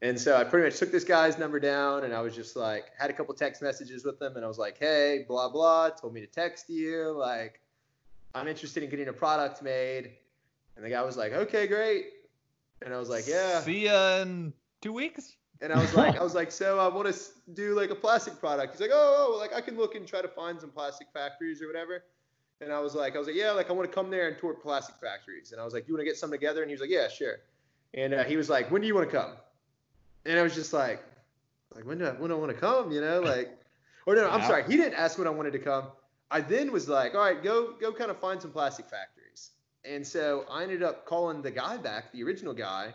And so I pretty much took this guy's number down, and I was just like, had a couple text messages with him, and I was like, hey, blah blah told me to text you, like I'm interested in getting a product made. And the guy was like, okay, great. And I was like, yeah, see ya in two weeks. And I was like, I was like, so I want to do like a plastic product. He's like, oh, oh, like I can look and try to find some plastic factories or whatever. And I was like, I was like, yeah, like I want to come there and tour plastic factories. And I was like, you want to get some together? And he was like, yeah, sure. And uh, he was like, when do you want to come? And I was just like, like when do I when do I want to come? You know, like, or no, I'm yeah. sorry, he didn't ask when I wanted to come. I then was like, all right, go go kind of find some plastic factories. And so I ended up calling the guy back, the original guy,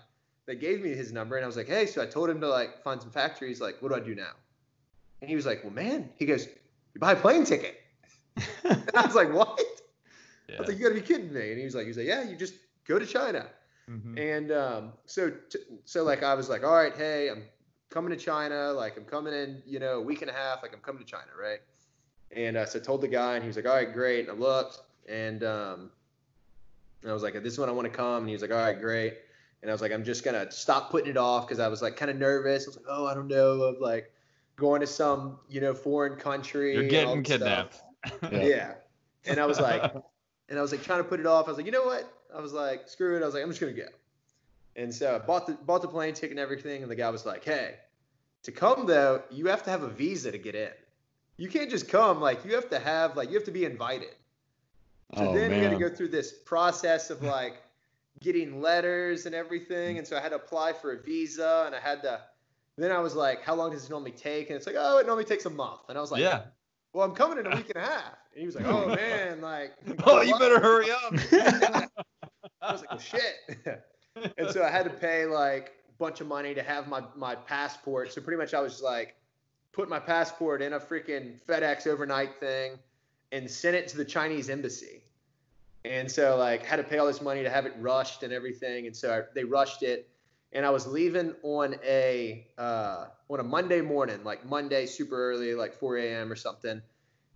that gave me his number. And I was like, hey, so I told him to like find some factories. Like, what do I do now? And he was like, well, man, he goes, you buy a plane ticket. And I was like, what? Yeah. I was like, you gotta be kidding me. And he was like, he was like, yeah, you just go to China. Mm-hmm. And um, so, t- so like, I was like, all right, hey, I'm coming to China. Like I'm coming in, you know, a week and a half, like I'm coming to China. Right. And uh, so I told the guy, and he was like, all right, great. And I looked, and um, and I was like, this is when I want to come. And he was like, all right, great. And I was like, I'm just going to stop putting it off, because I was like kind of nervous. I was like, oh, I don't know, of like going to some, you know, foreign country. You're getting kidnapped. Yeah. yeah. And I was like, and I was like trying to put it off. I was like, you know what? I was like, screw it. I was like, I'm just going to go. And so I bought the, bought the plane ticket and everything. And the guy was like, hey, to come though, you have to have a visa to get in. you can't just come. Like, you have to have, like, you have to be invited. So oh, then man. you got to go through this process of, like, getting letters and everything. And so I had to apply for a visa, and I had to, then I was like, how long does it normally take? And it's like, oh, it normally takes a month. And I was like, yeah, well, I'm coming in a week and a half. And he was like, oh man, like, oh, you better hurry up. I was like, well, shit. And so I had to pay like a bunch of money to have my, my passport. So pretty much I was just like, put my passport in a freaking FedEx overnight thing and sent it to the Chinese embassy. And so like had to pay all this money to have it rushed and everything. And so I, they rushed it. And I was leaving on a uh, on a Monday morning, like Monday super early, like four a.m. or something.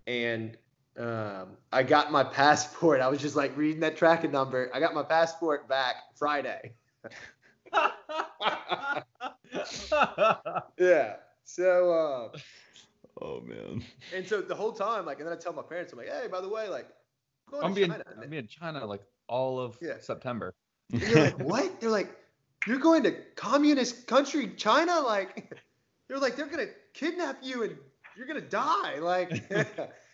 And um, I got my passport. I was just like reading that tracking number. I got my passport back Friday. Yeah. So. Uh, oh man. And so the whole time, like, and then I tell my parents, I'm like, hey, by the way, like, I'm going I'm to being, China. I'm in China like all of yeah. September. And they're like, what? They're like, you're going to communist country China? Like, they're like, they're going to kidnap you and you're going to die. Like,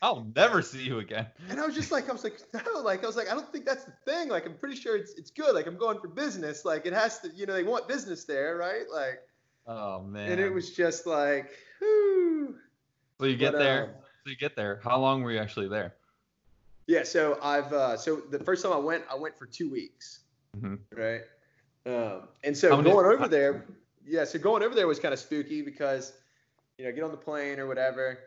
I'll never see you again. And I was just like, I was like, no, like, I was like, I don't think that's the thing. Like, I'm pretty sure it's it's good. Like, I'm going for business. Like, it has to, you know, they want business there, right? Like, oh man. And it was just like, whoo. So you get but, there. Um, so you get there. How long were you actually there? Yeah. So I've, uh, so the first time I went, I went for two weeks. Mm-hmm. Right. Um, and so I'm going just, over there, yeah, so going over there was kind of spooky because, you know, I get on the plane or whatever,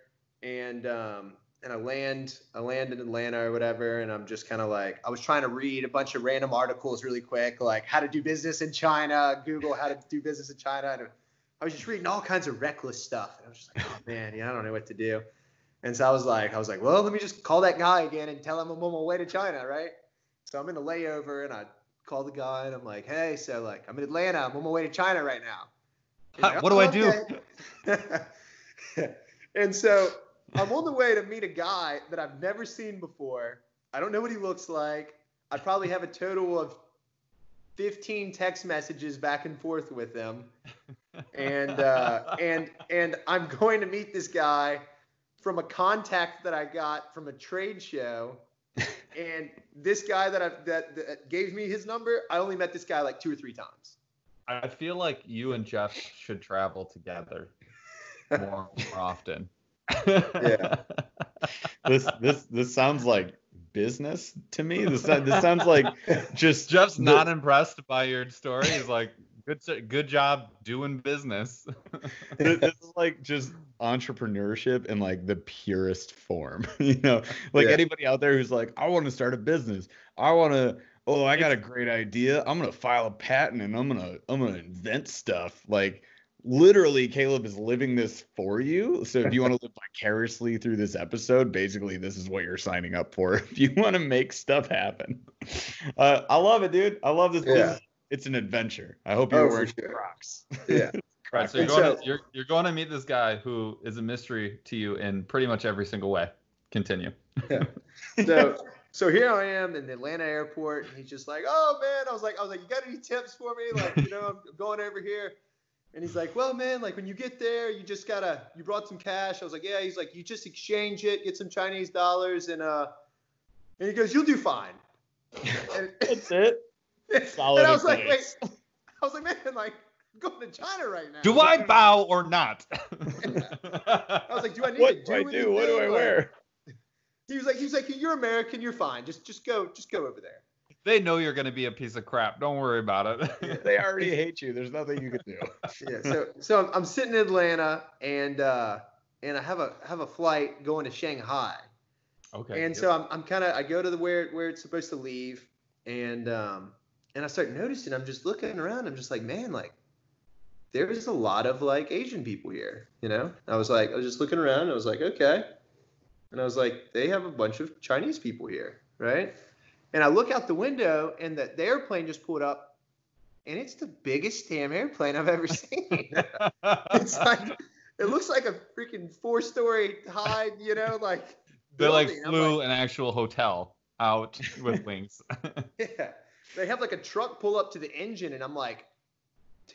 and um, and I land, I land in Atlanta or whatever, and I'm just kind of like, I was trying to read a bunch of random articles really quick, like how to do business in China, Google how to do business in China, and I was just reading all kinds of reckless stuff, and I was just like, oh man, yeah, I don't know what to do, and so I was like, I was like, well, let me just call that guy again and tell him I'm on my way to China, right? So I'm in the layover, and I call the guy and I'm like, hey, so like I'm in Atlanta, I'm on my way to China right now. Like, what oh, do I okay. do? And so I'm on the way to meet a guy that I've never seen before. I don't know what he looks like. I probably have a total of fifteen text messages back and forth with him. And uh, and and I'm going to meet this guy from a contact that I got from a trade show. And this guy that, I, that that gave me his number, I only met this guy like two or three times. I feel like you and Jeff should travel together more, more often. Yeah. This this this sounds like business to me. This this sounds like just Jeff's the, not impressed by your story. He's like, good good job doing business. This is like just entrepreneurship in like the purest form. You know, like yeah. anybody out there who's like, I want to start a business, I want to, oh, I got a great idea, I'm gonna file a patent and i'm gonna i'm gonna invent stuff. Like, literally Caleb is living this for you. So if you want to live vicariously through this episode, basically this is what you're signing up for if you want to make stuff happen. uh I love it, dude. I love this. Yeah. It's an adventure. I hope you're oh, wearing sure. Crocs. Yeah. Right, so you're going, to, you're, you're going to meet this guy who is a mystery to you in pretty much every single way. Continue. Yeah. So so here I am in the Atlanta airport, and he's just like, oh, man. I was like, I was like, you got any tips for me? Like, you know, I'm going over here. And he's like, well, man, like when you get there, you just got to – you brought some cash. I was like, yeah. He's like, you just exchange it, get some Chinese dollars, and uh, and he goes, you'll do fine. And, that's it. Solid and I was like, wait, I was like, man, like, I'm going to China right now. Do I bow or not? I was like, do I need what to do, do I anything? do? What do I wear? Like, he was like, he was like, you're American, you're fine. Just, just go, just go over there. They know you're going to be a piece of crap. Don't worry about it. Yeah, they already hate you. There's nothing you can do. Yeah. So, so I'm, I'm sitting in Atlanta, and uh, and I have a have a flight going to Shanghai. Okay. And yep. so I'm, I'm kind of, I go to the where where it's supposed to leave, and um. And I start noticing, I'm just looking around, I'm just like, man, like, there's a lot of, like, Asian people here, you know? I was like, I was just looking around, and I was like, okay. And I was like, they have a bunch of Chinese people here, right? And I look out the window, and the, the airplane just pulled up, and it's the biggest damn airplane I've ever seen. It's like, it looks like a freaking four-story high, you know, like. They, like, flew like, an actual hotel out with wings. Yeah. They have like a truck pull up to the engine, and I'm like,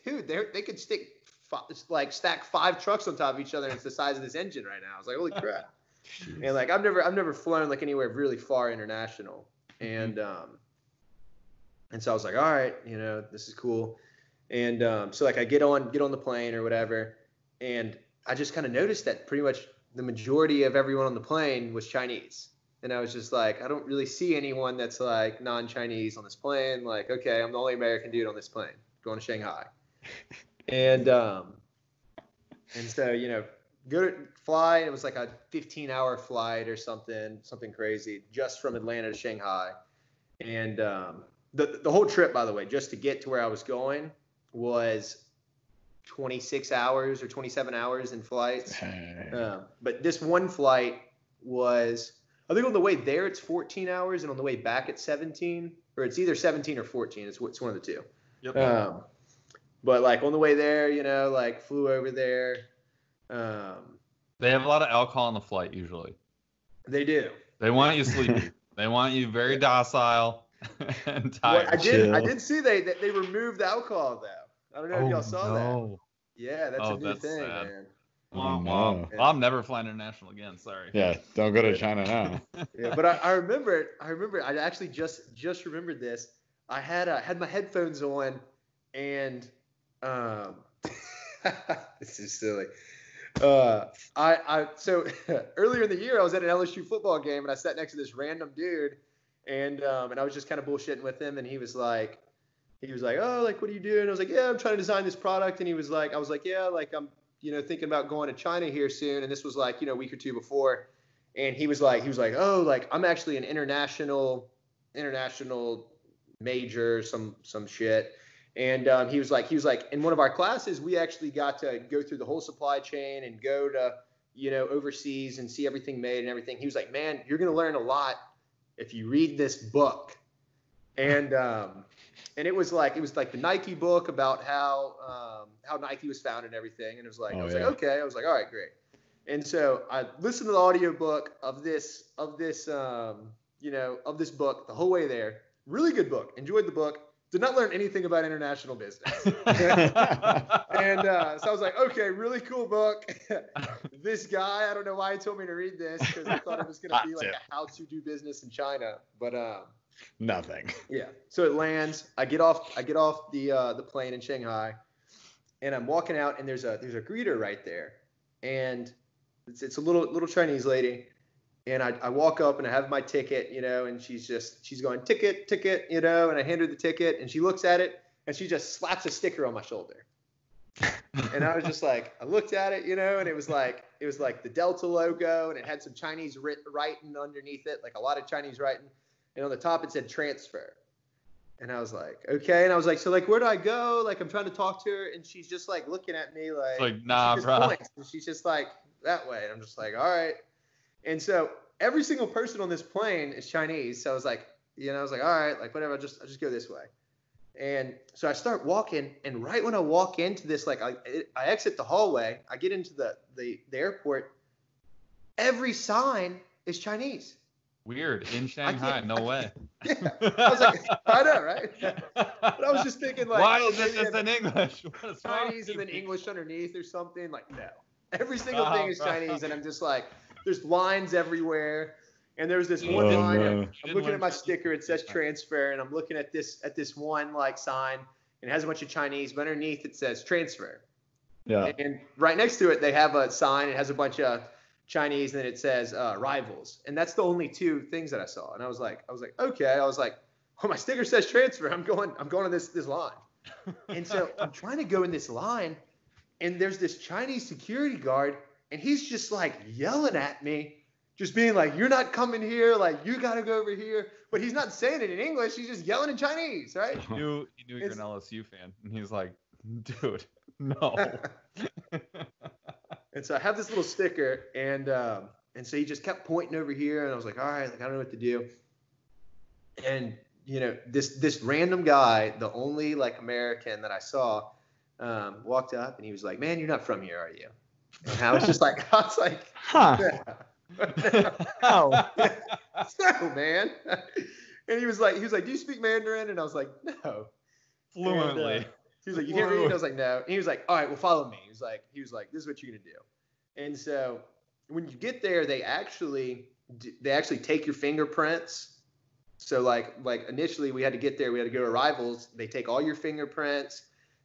dude, they they could stick five, like stack five trucks on top of each other, and it's the size of this engine right now. I was like, holy crap. And like I've never I've never flown like anywhere really far international. And um and so I was like, all right, you know, this is cool. And um so like I get on get on the plane or whatever, and I just kind of noticed that pretty much the majority of everyone on the plane was Chinese. And I was just like, I don't really see anyone that's like non-Chinese on this plane. Like, okay, I'm the only American dude on this plane going to Shanghai. And um and so, you know, go to fly. It was like a fifteen hour flight or something, something crazy, just from Atlanta to Shanghai. And um, the the whole trip, by the way, just to get to where I was going, was twenty-six hours or twenty-seven hours in flights. Um, but this one flight was, I think on the way there it's fourteen hours, and on the way back it's seventeen, or it's either seventeen or fourteen. It's, it's one of the two. Yep. Um, but like on the way there, you know, like flew over there. Um, they have a lot of alcohol on the flight usually. They do. They want you sleepy. They want you very docile and tired. Well, I did. Chill. I did see they that they removed the alcohol though. I don't know oh, if y'all saw no. that. Yeah, that's oh, a new that's thing, sad. man. Wow, wow. wow. Yeah. I'm never flying international again. Sorry. Yeah, don't go to China now. Yeah, but I, I remember. I remember. I actually just just remembered this. I had uh, had my headphones on, and um, this is silly. Uh, I, I, so earlier in the year, I was at an L S U football game, and I sat next to this random dude, and, um, and I was just kind of bullshitting with him. And he was like, he was like, oh, like, what are you doing? I was like, yeah, I'm trying to design this product. And he was like, I was like, yeah, like, I'm, you know, thinking about going to China here soon. And this was like, you know, a week or two before. And he was like, he was like, oh, like, I'm actually an international, international major, some, some shit. And um, he was like, he was like, in one of our classes, we actually got to go through the whole supply chain and go to, you know, overseas and see everything made and everything. He was like, man, you're going to learn a lot if you read this book. And um, and it was like, it was like the Nike book about how um, how Nike was founded and everything. And it was like, oh, I was yeah. like, okay. I was like, all right, great. And so I listened to the audiobook of this, of this, um, you know, of this book the whole way there. Really good book. Enjoyed the book. Did not learn anything about international business. And uh, so I was like, okay, really cool book. This guy, I don't know why he told me to read this, because I thought it was going to be like a how to do business in China, but um, nothing. Yeah. So it lands. I get off. I get off the uh, the plane in Shanghai, and I'm walking out, and there's a there's a greeter right there, and it's it's a little little Chinese lady. And I, I walk up and I have my ticket, you know, and she's just, she's going, ticket, ticket, you know, and I hand her the ticket, and she looks at it, and she just slaps a sticker on my shoulder. And I was just like, I looked at it, you know, and it was like, it was like the Delta logo, and it had some Chinese writ- writing underneath it, like a lot of Chinese writing. And on the top, it said transfer. And I was like, okay. And I was like, so like, where do I go? Like, I'm trying to talk to her, and she's just like looking at me like, like nah, she bro. Points, and she's just like that way. And I'm just like, all right. And so every single person on this plane is Chinese. So I was like, you know, I was like, all right, like whatever, I'll just, I'll just go this way. And so I start walking, and right when I walk into this, like I, I exit the hallway, I get into the, the, the airport. Every sign is Chinese. Weird. In Shanghai, no way. Yeah. I was like, I know, right? But I was just thinking like, why is this just in English? Chinese and then English underneath or something? Like, no. Every single oh, thing is bro. Chinese, and I'm just like, there's lines everywhere, and there was this one oh, line. No. I'm, I'm looking at my sticker; it says transfer, and I'm looking at this at this one like sign, and it has a bunch of Chinese, but underneath it says transfer. Yeah. And right next to it, they have a sign. It has a bunch of Chinese, and then it says uh, rivals, and that's the only two things that I saw. And I was like, I was like, okay. I was like, oh, my sticker says transfer. I'm going. I'm going to this this line. And so I'm trying to go in this line, and there's this Chinese security guard. And he's just like yelling at me, just being like, you're not coming here. Like, you got to go over here. But he's not saying it in English. He's just yelling in Chinese, right? He knew, he knew you're an L S U fan. And he's like, dude, no. And so I have this little sticker. And um, and so he just kept pointing over here. And I was like, all right, like I don't know what to do. And, you know, this, this random guy, the only, like, American that I saw, um, walked up. And he was like, man, you're not from here, are you? And I was just like, I was like, huh? Yeah. No. So, man. And he was like, he was like, do you speak Mandarin? And I was like, no. Fluently. And, uh, He was like, you can't read? I was like, no. And he was like, all right, well, follow me. He was like, he was like, this is what you're going to do. And so when you get there, they actually they actually take your fingerprints. So like like initially we had to get there. We had to go to Rivals. They take all your fingerprints.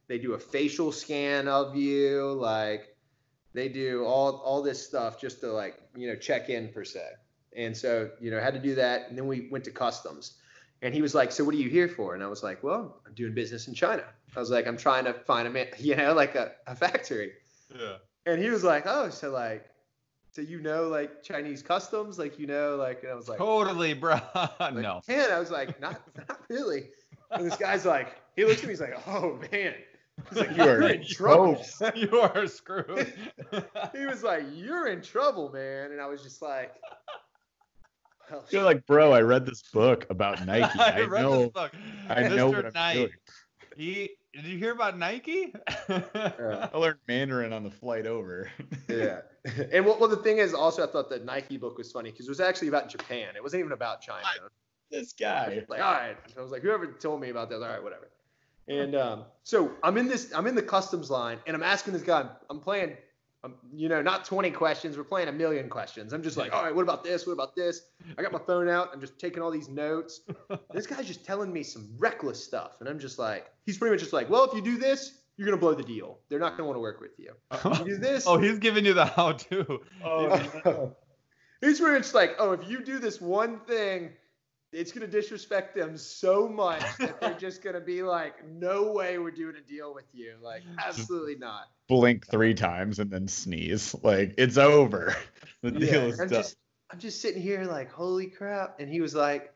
They do a facial scan of you. Like they do all all this stuff just to like, you know, check in per se. And so, you know, had to do that. And then we went to customs. And he was like, so what are you here for? And I was like, well, I'm doing business in China. I was like, I'm trying to find a man, you know, like a, a factory. Yeah. And he was like, oh, so like, so you know, like Chinese customs, like, you know, like, and I was like, totally, bro. Like, no. And I was like, not, not really. And this guy's like, he looks at me, he's like, oh man. He's like, you are in trouble. You are screwed. He was like, you're in trouble, man. And I was just like, oh, you're like, bro, I read this book about Nike. I, I read know, this book. I know what I'm Nike. Doing. He, did you hear about Nike? uh, I learned Mandarin on the flight over. Yeah. And well, well, the thing is, also, I thought the Nike book was funny because it was actually about Japan. It wasn't even about China. I, this guy. Like, all right. I was like, whoever told me about that, all right, whatever. And um, so I'm in this, I'm in the customs line, and I'm asking this guy, I'm playing, I'm, you know, not twenty questions. We're playing a million questions. I'm just like, all right, what about this? What about this? I got my phone out. I'm just taking all these notes. This guy's just telling me some reckless stuff. And I'm just like, he's pretty much just like, well, if you do this, you're going to blow the deal. They're not going to want to work with you. If you do this. Oh, he's giving you the how to. Oh. He's pretty much like, oh, if you do this one thing, it's going to disrespect them so much that they're just going to be like, no way we're doing a deal with you. Like, absolutely not. Blink three times and then sneeze. Like, it's over. The deal yeah, is I'm done. Just, I'm just sitting here like, holy crap. And he was like,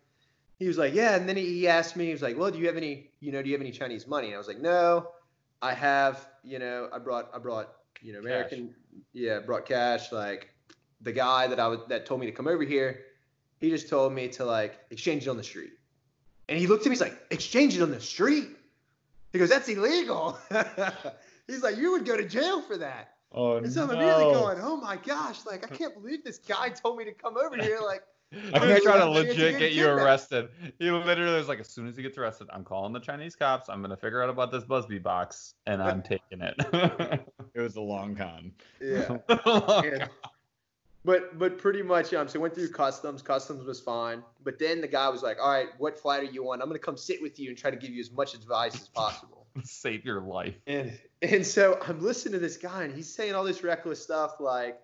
he was like, yeah. And then he, he asked me, he was like, well, do you have any, you know, do you have any Chinese money? And I was like, no, I have, you know, I brought, I brought, you know, American, cash. yeah, brought cash. Like the guy that I was, that told me to come over here, he just told me to, like, exchange it on the street. And he looked at me, he's like, exchange it on the street? He goes, that's illegal. He's like, you would go to jail for that. Oh, and so I'm no. immediately going, oh, my gosh. Like, I can't believe this guy told me to come over here. Like, I'm going to try to legit get you arrested. He literally was like, as soon as he gets arrested, I'm calling the Chinese cops. I'm going to figure out about this Buzbe box, and I'm taking it. It was a long con. Yeah. long and- con. But but pretty much, um, so I went through customs. Customs was fine. But then the guy was like, all right, what flight are you on? I'm going to come sit with you and try to give you as much advice as possible. Save your life. And and so I'm listening to this guy, and he's saying all this reckless stuff like,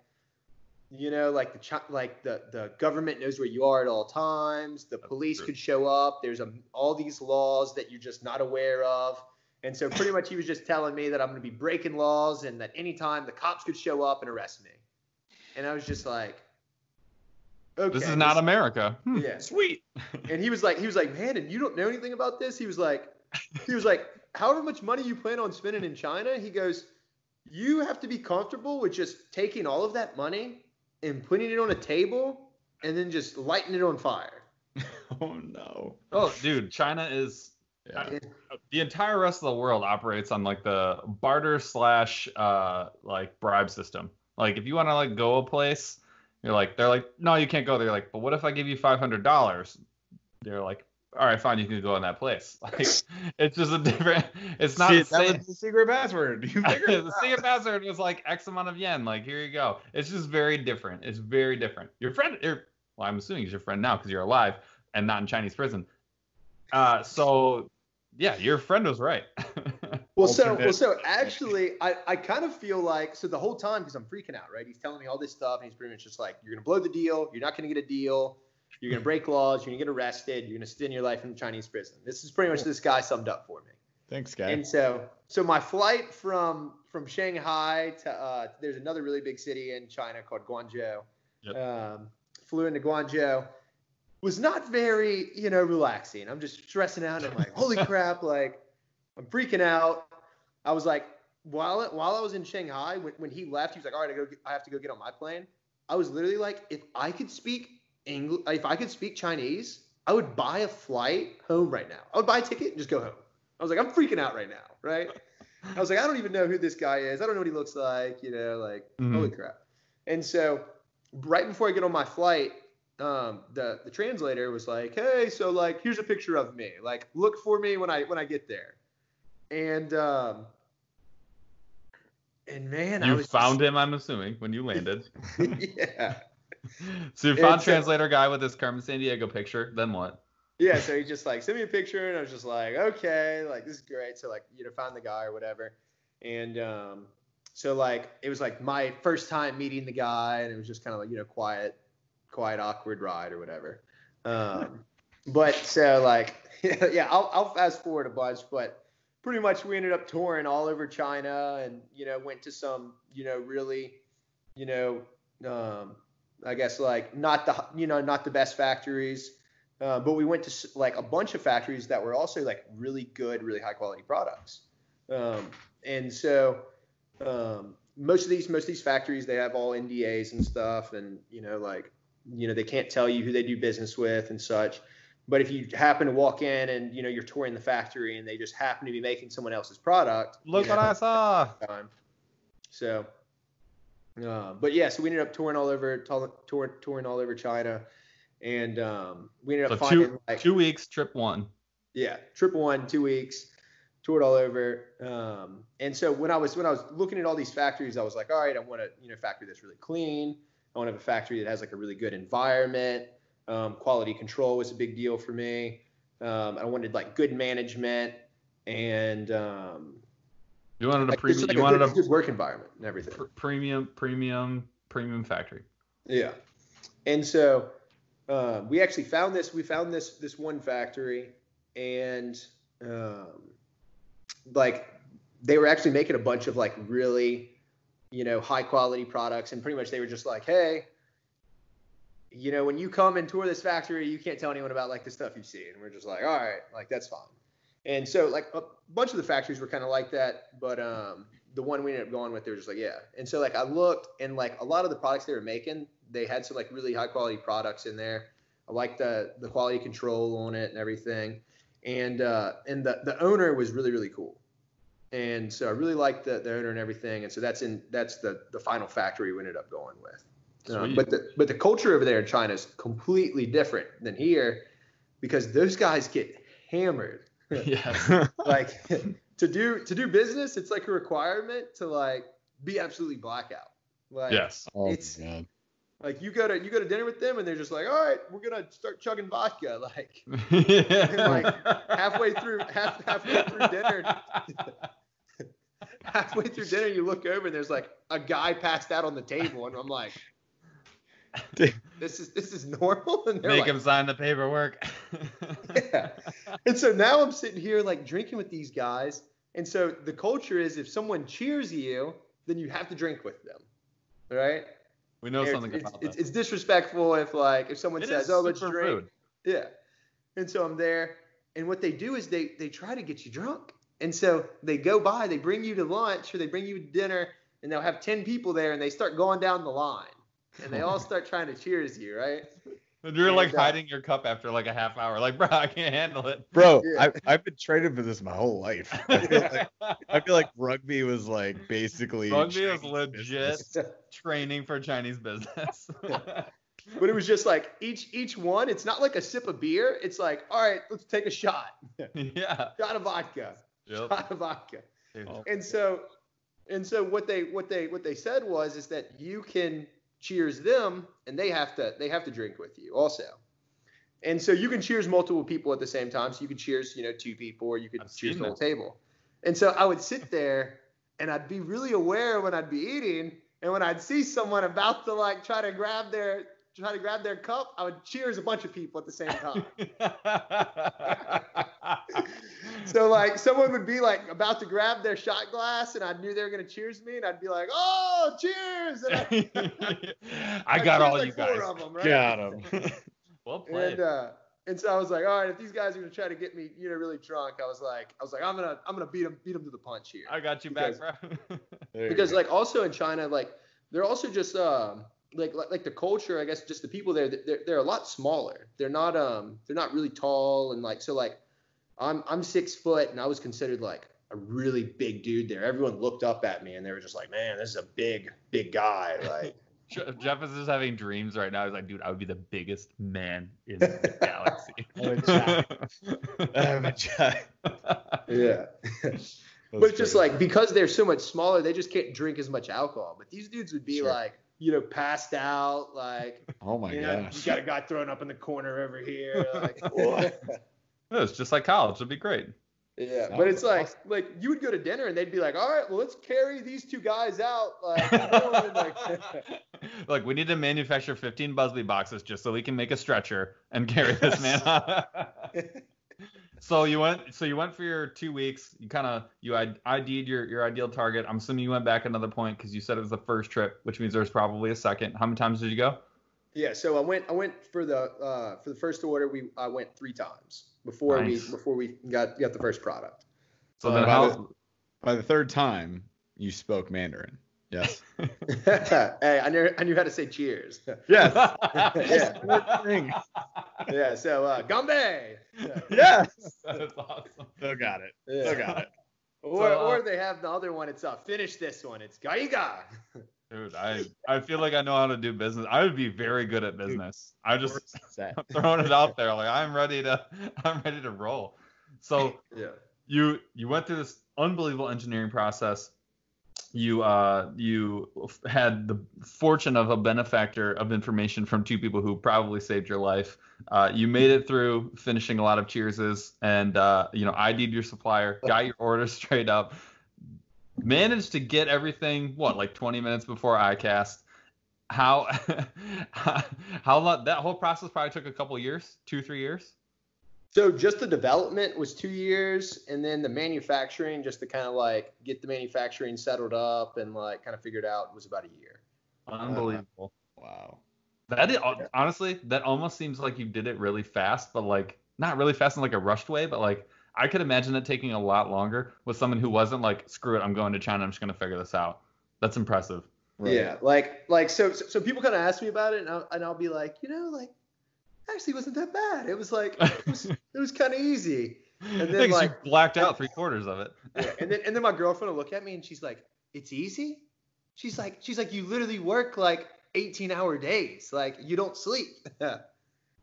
you know, like the like the, the government knows where you are at all times. The That's police true. could show up. There's a, all these laws that you're just not aware of. And so pretty much he was just telling me that I'm going to be breaking laws and that anytime the cops could show up and arrest me. And I was just like, okay, this is not this, America. Hmm, yeah, sweet. And he was like, he was like, man, and you don't know anything about this. He was like, he was like, however much money you plan on spending in China, he goes, you have to be comfortable with just taking all of that money and putting it on a table and then just lighting it on fire. Oh no. Oh, dude, China is. Yeah. The entire rest of the world operates on like the barter slash uh like bribe system. Like, if you want to, like, go a place, you're like, they're like, no, you can't go there. You're like, but what if I give you five hundred dollars? They're like, all right, fine, you can go in that place. Like, it's just a different, it's not Shit, the same. That was the secret password. You figured it out. The secret password was, like, X amount of yen. Like, here you go. It's just very different. It's very different. Your friend, your, well, I'm assuming he's your friend now because you're alive and not in Chinese prison. Uh, so, yeah, your friend was right. Well, so, well, so actually, I, I kind of feel like, so the whole time, because I'm freaking out, right? He's telling me all this stuff, and he's pretty much just like, you're going to blow the deal. You're not going to get a deal. You're going to break laws. You're going to get arrested. You're going to spend your life in Chinese prison. This is pretty much this guy summed up for me. Thanks, guy. And so so my flight from from Shanghai to, uh, there's another really big city in China called Guangzhou. Yep. Um, flew into Guangzhou. Was not very, you know, relaxing. I'm just stressing out. And I'm like, holy crap, like. I'm freaking out. I was like, while while I was in Shanghai, when, when he left, he was like, all right, I, go get, I have to go get on my plane. I was literally like, if I could speak English, if I could speak Chinese, I would buy a flight home right now. I would buy a ticket and just go home. I was like, I'm freaking out right now, right? I was like, I don't even know who this guy is. I don't know what he looks like, you know, like, mm-hmm. holy crap. And so right before I get on my flight, um, the, the translator was like, hey, so like, here's a picture of me. Like, look for me when I when I get there. And um, and man, you I was found just... him. I'm assuming when you landed. Yeah. So you found it's translator a... guy with this Carmen Sandiego picture. Then what? Yeah. So he just like sent me a picture, and I was just like, okay, like this is great. So like you know, find the guy or whatever, and um, so like it was like my first time meeting the guy, and it was just kind of like you know quiet, quiet awkward ride or whatever. Um, but so like yeah, I'll I'll fast forward a bunch, but. Pretty much we ended up touring all over China and, you know, went to some, you know, really, you know, um, I guess like not the, you know, not the best factories, uh, but we went to like a bunch of factories that were also like really good, really high quality products. Um, and so um, most of these, most of these factories, they have all N D As and stuff and, you know, like, you know, they can't tell you who they do business with and such. But if you happen to walk in and, you know, you're touring the factory and they just happen to be making someone else's product. Look what I saw. So, uh, but yeah, so we ended up touring all over, touring, touring all over China. And um, we ended up so finding two, like. Two weeks, trip one. Yeah, trip one, two weeks, toured all over. Um, and so when I was, when I was looking at all these factories, I was like, all right, I want to, you know, factory that's really clean. I want to have a factory that has like a really good environment. Um, quality control was a big deal for me. Um, I wanted like good management and um, you wanted a premium, like, you wanted good, a good work environment and everything. Pr- premium, premium, premium factory. Yeah, and so uh, we actually found this. We found this this one factory, and um, like they were actually making a bunch of like really, you know, high quality products, and pretty much they were just like, hey. You know, when you come and tour this factory, you can't tell anyone about like the stuff you see. And we're just like, all right, like that's fine. And so like a bunch of the factories were kind of like that. But um, the one we ended up going with, they were just like, yeah. And so like I looked and like a lot of the products they were making, they had some like really high quality products in there. I liked the the quality control on it and everything. And uh, and the, the owner was really, really cool. And so I really liked the, the owner and everything. And so that's in that's the, the final factory we ended up going with. Um, but the but the culture over there in China is completely different than here, because those guys get hammered. Yeah. Like to do to do business, it's like a requirement to like be absolutely blackout. Like yes. Oh, it's God. Like you go to you go to dinner with them and they're just like, all right, we're gonna start chugging vodka. Like, yeah. Like halfway through half halfway through dinner. halfway through dinner, you look over and there's like a guy passed out on the table, and I'm like. Dude. This is this is normal. And make like, him sign the paperwork. Yeah. And so now I'm sitting here like drinking with these guys. And so the culture is if someone cheers you, then you have to drink with them, right? We know and something it's, about it's, that. It's disrespectful if like if someone it says, "Oh, let's drink." Rude. Yeah. And so I'm there, and what they do is they they try to get you drunk. And so they go by, they bring you to lunch or they bring you to dinner, and they'll have ten people there, and they start going down the line. And they all start trying to cheers you, right? And you're, and like, uh, hiding your cup after, like, a half hour. Like, bro, I can't handle it. Bro, yeah. I, I've been training for this my whole life. I feel, like, I feel like rugby was, like, basically... Rugby Chinese was legit business. Training for Chinese business. But it was just, like, each each one, it's not like a sip of beer. It's like, all right, let's take a shot. Yeah. Shot of vodka. Yep. Shot of vodka. Oh, and so and so what they what they what they said was is that you can... cheers them, and they have to they have to drink with you also. And so you can cheers multiple people at the same time. So you can cheers, you know, two people, or you could cheers the whole table. And so I would sit there, and I'd be really aware when I'd be eating, and when I'd see someone about to like try to grab their try to grab their cup, I would cheers a bunch of people at the same time. So like someone would be like about to grab their shot glass, and I knew they were gonna cheers me, and I'd be like, "Oh, cheers!" And I, I got all like you guys. Them, right? Got them. Well played. And, uh, and so I was like, "All right, if these guys are gonna try to get me, you know, really drunk," I was like, "I was like, I'm gonna, I'm gonna beat them, beat them to the punch here." I got you because, back, bro. Because like also in China, like they're also just um like like, like the culture, I guess, just the people there, they're they're a lot smaller. They're not um they're not really tall and like so like. I'm I'm six foot, and I was considered like a really big dude there. Everyone looked up at me, and they were just like, "Man, this is a big, big guy." Like, Jeff is just having dreams right now. He's like, dude, I would be the biggest man in the galaxy. I'm a giant. I'm a giant. Yeah. That's but it's just like, because they're so much smaller, they just can't drink as much alcohol. But these dudes would be sure. like, you know, passed out, like, oh my you know, gosh, you got a guy thrown up in the corner over here. Like, no, it's just like college. It'd be great. Yeah, that but it's awesome. like, like you would go to dinner and they'd be like, all right, well, let's carry these two guys out. Like, like, like we need to manufacture fifteen Buzbe boxes just so we can make a stretcher and carry this man on. So you went. So you went for your two weeks. You kind of you ID'd your your ideal target. I'm assuming you went back another point because you said it was the first trip, which means there's probably a second. How many times did you go? Yeah. So I went. I went for the uh, for the first order. We I went three times before nice. we before we got got the first product. So uh, then by, how, the, by the third time you spoke Mandarin. Yes. Hey, I knew I knew how to say cheers. Yes. Yeah. Yeah. So uh, Gombe. So, yes. That's awesome. Still got it. Yeah. Still got it. Or so, uh, or they have the other one. It's uh finish this one. It's Gaiga. Dude, I I feel like I know how to do business. I would be very good at business. Dude, I just I'm throwing it out there. Like I'm ready to I'm ready to roll. So yeah. you you went through this unbelievable engineering process. You uh you had the fortune of a benefactor of information from two people who probably saved your life. Uh, you made it through finishing a lot of cheerses and uh you know ID'd your supplier, got your order straight up, managed to get everything what like twenty minutes before ICAST. How how long that whole process probably took a couple years, two three years. So just the development was two years, and then the manufacturing, just to kind of like get the manufacturing settled up and like kind of figured out, was about a year. Unbelievable! Uh, wow. That is, honestly, that almost seems like you did it really fast, but like not really fast in like a rushed way, but like I could imagine it taking a lot longer with someone who wasn't like, screw it, I'm going to China, I'm just gonna figure this out. That's impressive. Right? Yeah, like like so so people kind of ask me about it, and I'll, and I'll be like, you know, like. Actually, wasn't that bad. It was like it was, it was kind of easy. And then like you blacked out three quarters of it. Yeah, and then and then my girlfriend will look at me and she's like, "It's easy." She's like, "She's like, you literally work like eighteen-hour days. Like you don't sleep." Yeah.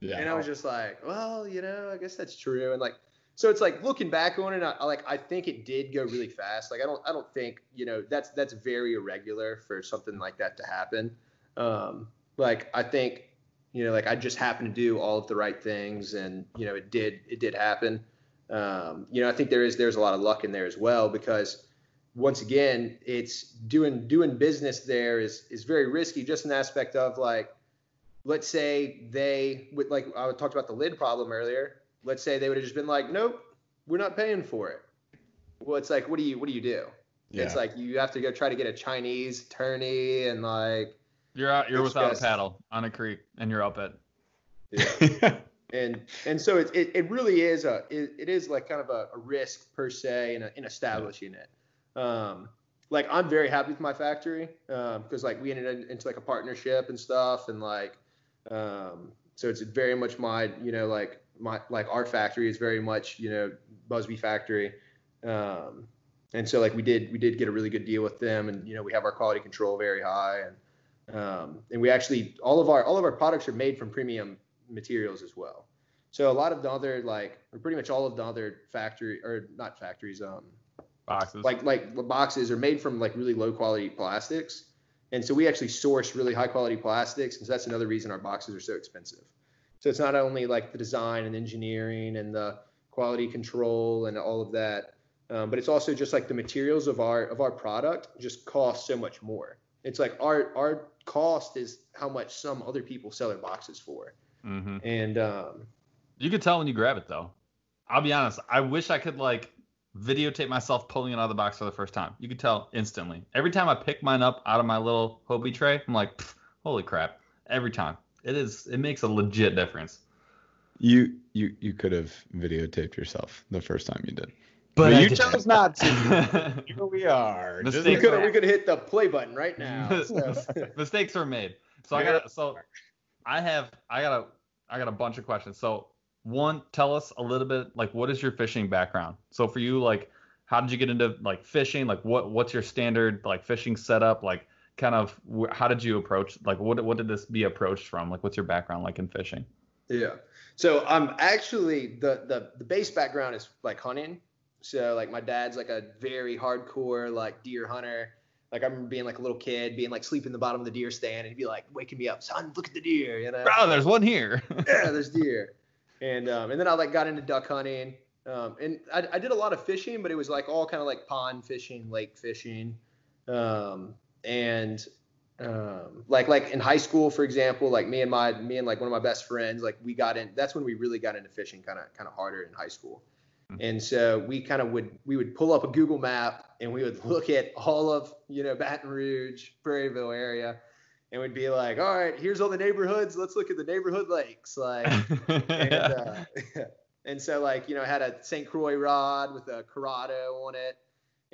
And I was just like, "Well, you know, I guess that's true." And like, so it's like looking back on it, I, I like I think it did go really fast. Like I don't I don't think you know that's that's very irregular for something like that to happen. Um, like I think. You know, like I just happened to do all of the right things, and you know, it did it did happen. Um, you know, I think there is there's a lot of luck in there as well, because once again, it's doing doing business there is is very risky. Just an aspect of like, let's say they would like I talked about the lid problem earlier. Let's say they would have just been like, nope, we're not paying for it. Well, it's like, what do you what do you do? Yeah. It's like you have to go try to get a Chinese attorney and like. You're out. You're without a paddle on a creek, and you're up at. Yeah. and and so it it, it really is a it, it is like kind of a, a risk per se in, a, in establishing yeah. it. Um, like I'm very happy with my factory because um, like we ended into like a partnership and stuff, and like um, so it's very much my you know like my like our factory is very much you know Buzbe factory. Um, and so like we did we did get a really good deal with them, and you know we have our quality control very high and. Um, and we actually all of our all of our products are made from premium materials as well. So a lot of the other like or pretty much all of the other factory or not factories um boxes like like boxes are made from like really low quality plastics. And so we actually source really high quality plastics, and so that's another reason our boxes are so expensive. So it's not only like the design and engineering and the quality control and all of that, um, but it's also just like the materials of our of our product just cost so much more. It's like our our cost is how much some other people sell their boxes for. Mm-hmm. And um, you could tell when you grab it, though. I'll be honest. I wish I could, like, videotape myself pulling it out of the box for the first time. You could tell instantly. Every time I pick mine up out of my little Hobie tray, I'm like, holy crap. Every time. It is. It makes a legit difference. You you you could have videotaped yourself the first time you did. But, but you chose not to. Here we are. Just, we could we could hit the play button right now. So. Mistakes are made. So I got so I have I got a I got a bunch of questions. So one, tell us a little bit like what is your fishing background? So for you, like how did you get into like fishing? Like what what's your standard like fishing setup? Like kind of, how did you approach, like, what what did this be approached from? Like, what's your background like in fishing? Yeah. So I'm um, actually, the, the, the base background is like hunting. So like my dad's like a very hardcore, like deer hunter. Like I remember being like a little kid, being like sleeping in the bottom of the deer stand, and he'd be like waking me up, son, look at the deer, you know? Bro, there's one here. Yeah, there's deer. And, um, and then I like got into duck hunting. Um, and I, I did a lot of fishing, but it was like all kind of like pond fishing, lake fishing. Um, and, um, like, like in high school, for example, like me and my, me and like one of my best friends, like we got in, that's when we really got into fishing kind of, kind of harder in high school. And so we kind of would, we would pull up a Google map and we would look at all of, you know, Baton Rouge, Prairieville area, and we'd be like, all right, here's all the neighborhoods. Let's look at the neighborhood lakes. Like, and, uh, and so like, you know, I had a Saint Croix rod with a Corrado on it.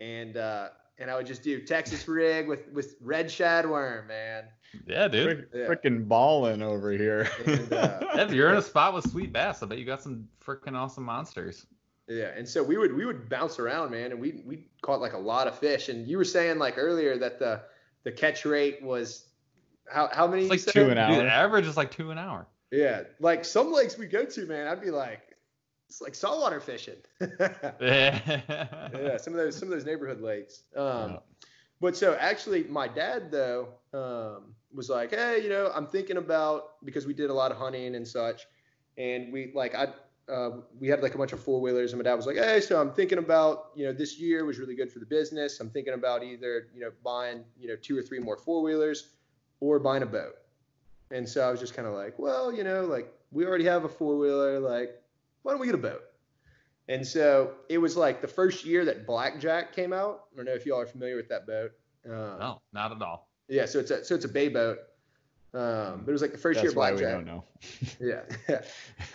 And, uh, and I would just do Texas rig with, with red shad worm, man. Yeah, dude. Yeah. Freaking balling over here. And, uh, if you're in a spot with sweet bass, I bet you got some freaking awesome monsters. Yeah, and so we would we would bounce around, man, and we we caught like a lot of fish. And you were saying like earlier that the the catch rate was how how many? It's like two an hour. The average is like two an hour. Yeah, like some lakes we go to, man, I'd be like, it's like saltwater fishing. yeah. yeah, some of those some of those neighborhood lakes. Um, yeah. But so actually, my dad though um, was like, hey, you know, I'm thinking about, because we did a lot of hunting and such, and we like I. Uh, we had like a bunch of four wheelers, and my dad was like, hey, so I'm thinking about, you know, this year was really good for the business. I'm thinking about either, you know, buying, you know, two or three more four wheelers or buying a boat. And so I was just kind of like, well, you know, like we already have a four wheeler. Like, why don't we get a boat? And so it was like the first year that Blackjack came out. I don't know if y'all are familiar with that boat. Um, no, not at all. Yeah. So it's a, so it's a bay boat. Um, but it was like the first year Blackjack. That's why we don't know. yeah.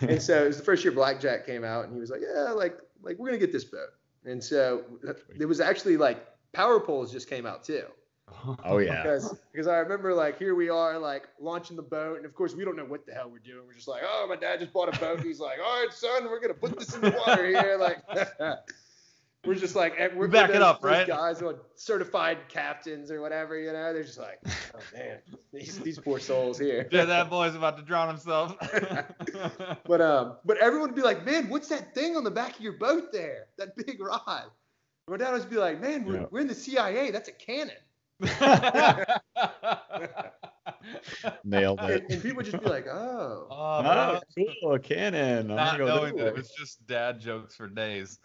And so it was the first year Blackjack came out, and he was like, yeah, like, like we're going to get this boat. And so it was actually like Power Poles just came out too. Oh yeah. Because, because I remember like, here we are like launching the boat. And of course we don't know what the hell we're doing. We're just like, oh, my dad just bought a boat. He's like, all right, son, we're going to put this in the water here. Like, we're just like, we're back it up, right? Guys are certified captains or whatever, you know, they're just like, oh man, these, these poor souls here. Yeah, that boy's about to drown himself. but um, but everyone would be like, man, what's that thing on the back of your boat there? That big rod. My dad would be like, man, we're, yeah. we're in the C I A. That's a cannon. Nailed it. And, and people would just be like, oh, oh no, cool, a cannon. I'm not go knowing that it was just dad jokes for days.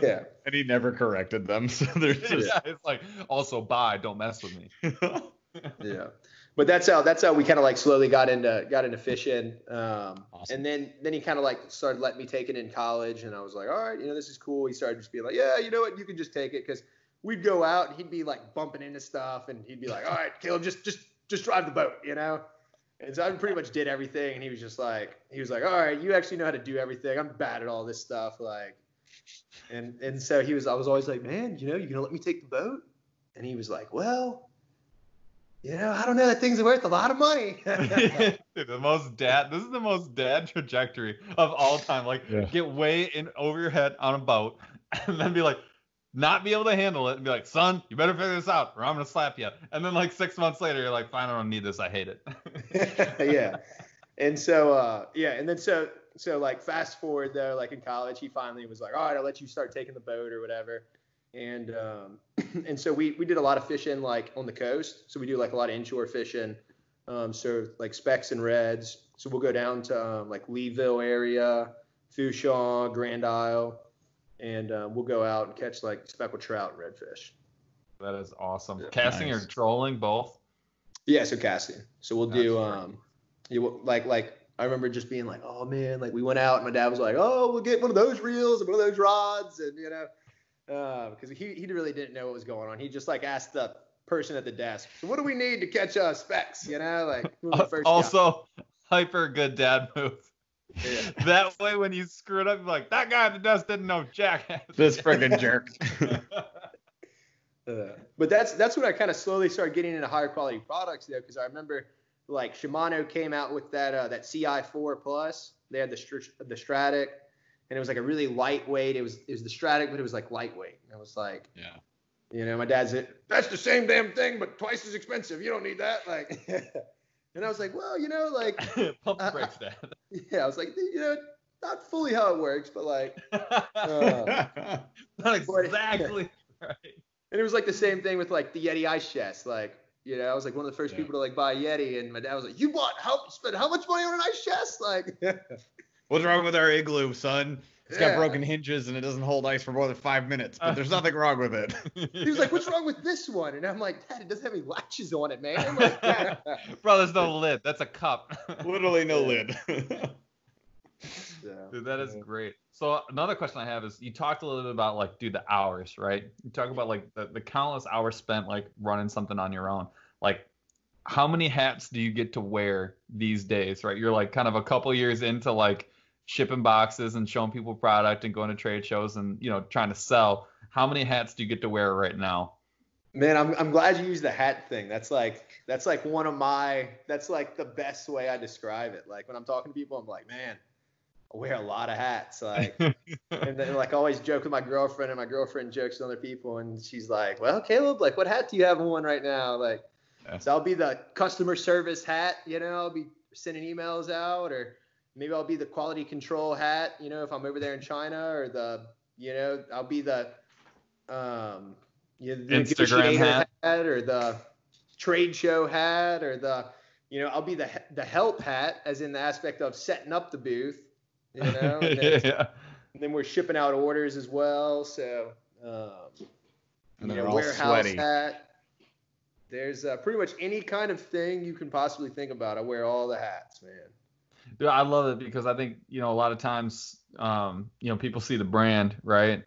yeah, and he never corrected them. So there's just yeah, it's like, also bye, don't mess with me. yeah, but that's how that's how we kind of like slowly got into got into fishing. Um, awesome. And then then he kind of like started letting me take it in college, and I was like, all right, you know, this is cool. He started just being like, yeah, you know what, you can just take it, because we'd go out and he'd be like bumping into stuff, and he'd be like, all right, Caleb, just just just drive the boat, you know? And so I pretty much did everything. And he was just like, he was like, all right, you actually know how to do everything. I'm bad at all this stuff. Like, and, and so he was, I was always like, man, you know, you gonna let me take the boat? And he was like, well, you know, I don't know. That thing's worth a lot of money. Dude, the most dad, this is the most dad trajectory of all time. Like yeah. get way in over your head on a boat and then be like, not be able to handle it and be like, son, you better figure this out or I'm going to slap you. And then like six months later, you're like, fine, I don't need this. I hate it. yeah. And so, uh, yeah. And then, so, so like fast forward though, like in college, he finally was like, all right, I'll let you start taking the boat or whatever. And, um, and so we, we did a lot of fishing like on the coast. So we do like a lot of inshore fishing. Um, so like specks and reds. So we'll go down to um, like Leeville area, Fouchon, Grand Isle. And uh, we'll go out and catch like speckled trout and redfish. That is awesome. Yeah, casting nice. Or trolling, both? Yeah, so casting. So we'll That's do um, you, like like I remember just being like, oh man, like we went out and my dad was like, oh, we'll get one of those reels and one of those rods, and you know, because uh, he he really didn't know what was going on. He just like asked the person at the desk, so what do we need to catch uh, specks? You know, like we were the first also guy. Hyper good dad move. Yeah. That way, when you screw it up, you're like, that guy at the desk didn't know jack. This freaking jerk. uh, but that's that's when I kind of slowly started getting into higher quality products, though, because I remember like Shimano came out with that uh, that C I four Plus. They had the the Stradic, and it was like a really lightweight. It was it was the Stradic, but it was like lightweight. And I was like, yeah. You know, my dad said, that's the same damn thing, but twice as expensive. You don't need that. Like, and I was like, well, you know, like. Pump uh, breaks that. Yeah, I was like, you know, not fully how it works, but like. Uh, not exactly but, right. And it was like the same thing with like the Yeti ice chest. Like, you know, I was like one of the first yeah. people to like buy a Yeti. And my dad was like, you bought, how, spent how much money on an ice chest? Like. What's wrong with our igloo, son? It's yeah. got broken hinges and it doesn't hold ice for more than five minutes, but there's nothing wrong with it. He was like, what's wrong with this one? And I'm like, Dad, it doesn't have any latches on it, man. Like, bro, there's no lid. That's a cup. Literally no lid. So, dude, that is great. So another question I have is, you talked a little bit about, like, dude, the hours, right? You talk about, like, the, the countless hours spent, like, running something on your own. Like, how many hats do you get to wear these days, right? You're, like, kind of a couple years into, like, shipping boxes and showing people product and going to trade shows and, you know, trying to sell. How many hats do you get to wear right now? Man, I'm I'm glad you used the hat thing. That's like that's like one of my that's like the best way I describe it. Like when I'm talking to people, I'm like, man, I wear a lot of hats. Like and then like I always joke with my girlfriend, and my girlfriend jokes with other people, and she's like, well, Caleb, like what hat do you have on right now? Like yeah. So I'll be the customer service hat, you know, I'll be sending emails out, or maybe I'll be the quality control hat, you know, if I'm over there in China, or the, you know, I'll be the, um, you know, the Instagram hat. hat or the trade show hat, or the, you know, I'll be the the help hat, as in the aspect of setting up the booth, you know. And then, yeah. and then we're shipping out orders as well, so um, and you know, all warehouse sweaty. hat. There's uh, pretty much any kind of thing you can possibly think about. I wear all the hats, man. Dude, I love it because I think, you know, a lot of times, um, you know, people see the brand, right?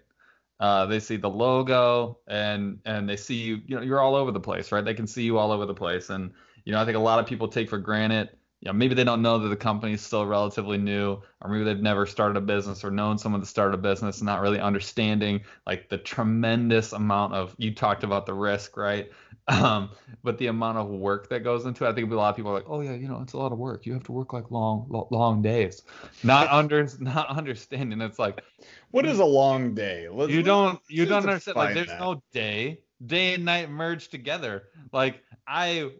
Uh, they see the logo and and they see you, you know, you're all over the place, right? They can see you all over the place. And, you know, I think a lot of people take for granted, you know, maybe they don't know that the company's still relatively new, or maybe they've never started a business or known someone that started a business, and not really understanding like the tremendous amount of, you talked about the risk, right? Um, but the amount of work that goes into it, I think a lot of people are like, oh yeah, you know, it's a lot of work. You have to work like long, long, long days. Not under, not understanding. It's like, what is a long day? Let's, you don't, you don't understand. Like, there's that. no day, day and night merged together. Like I,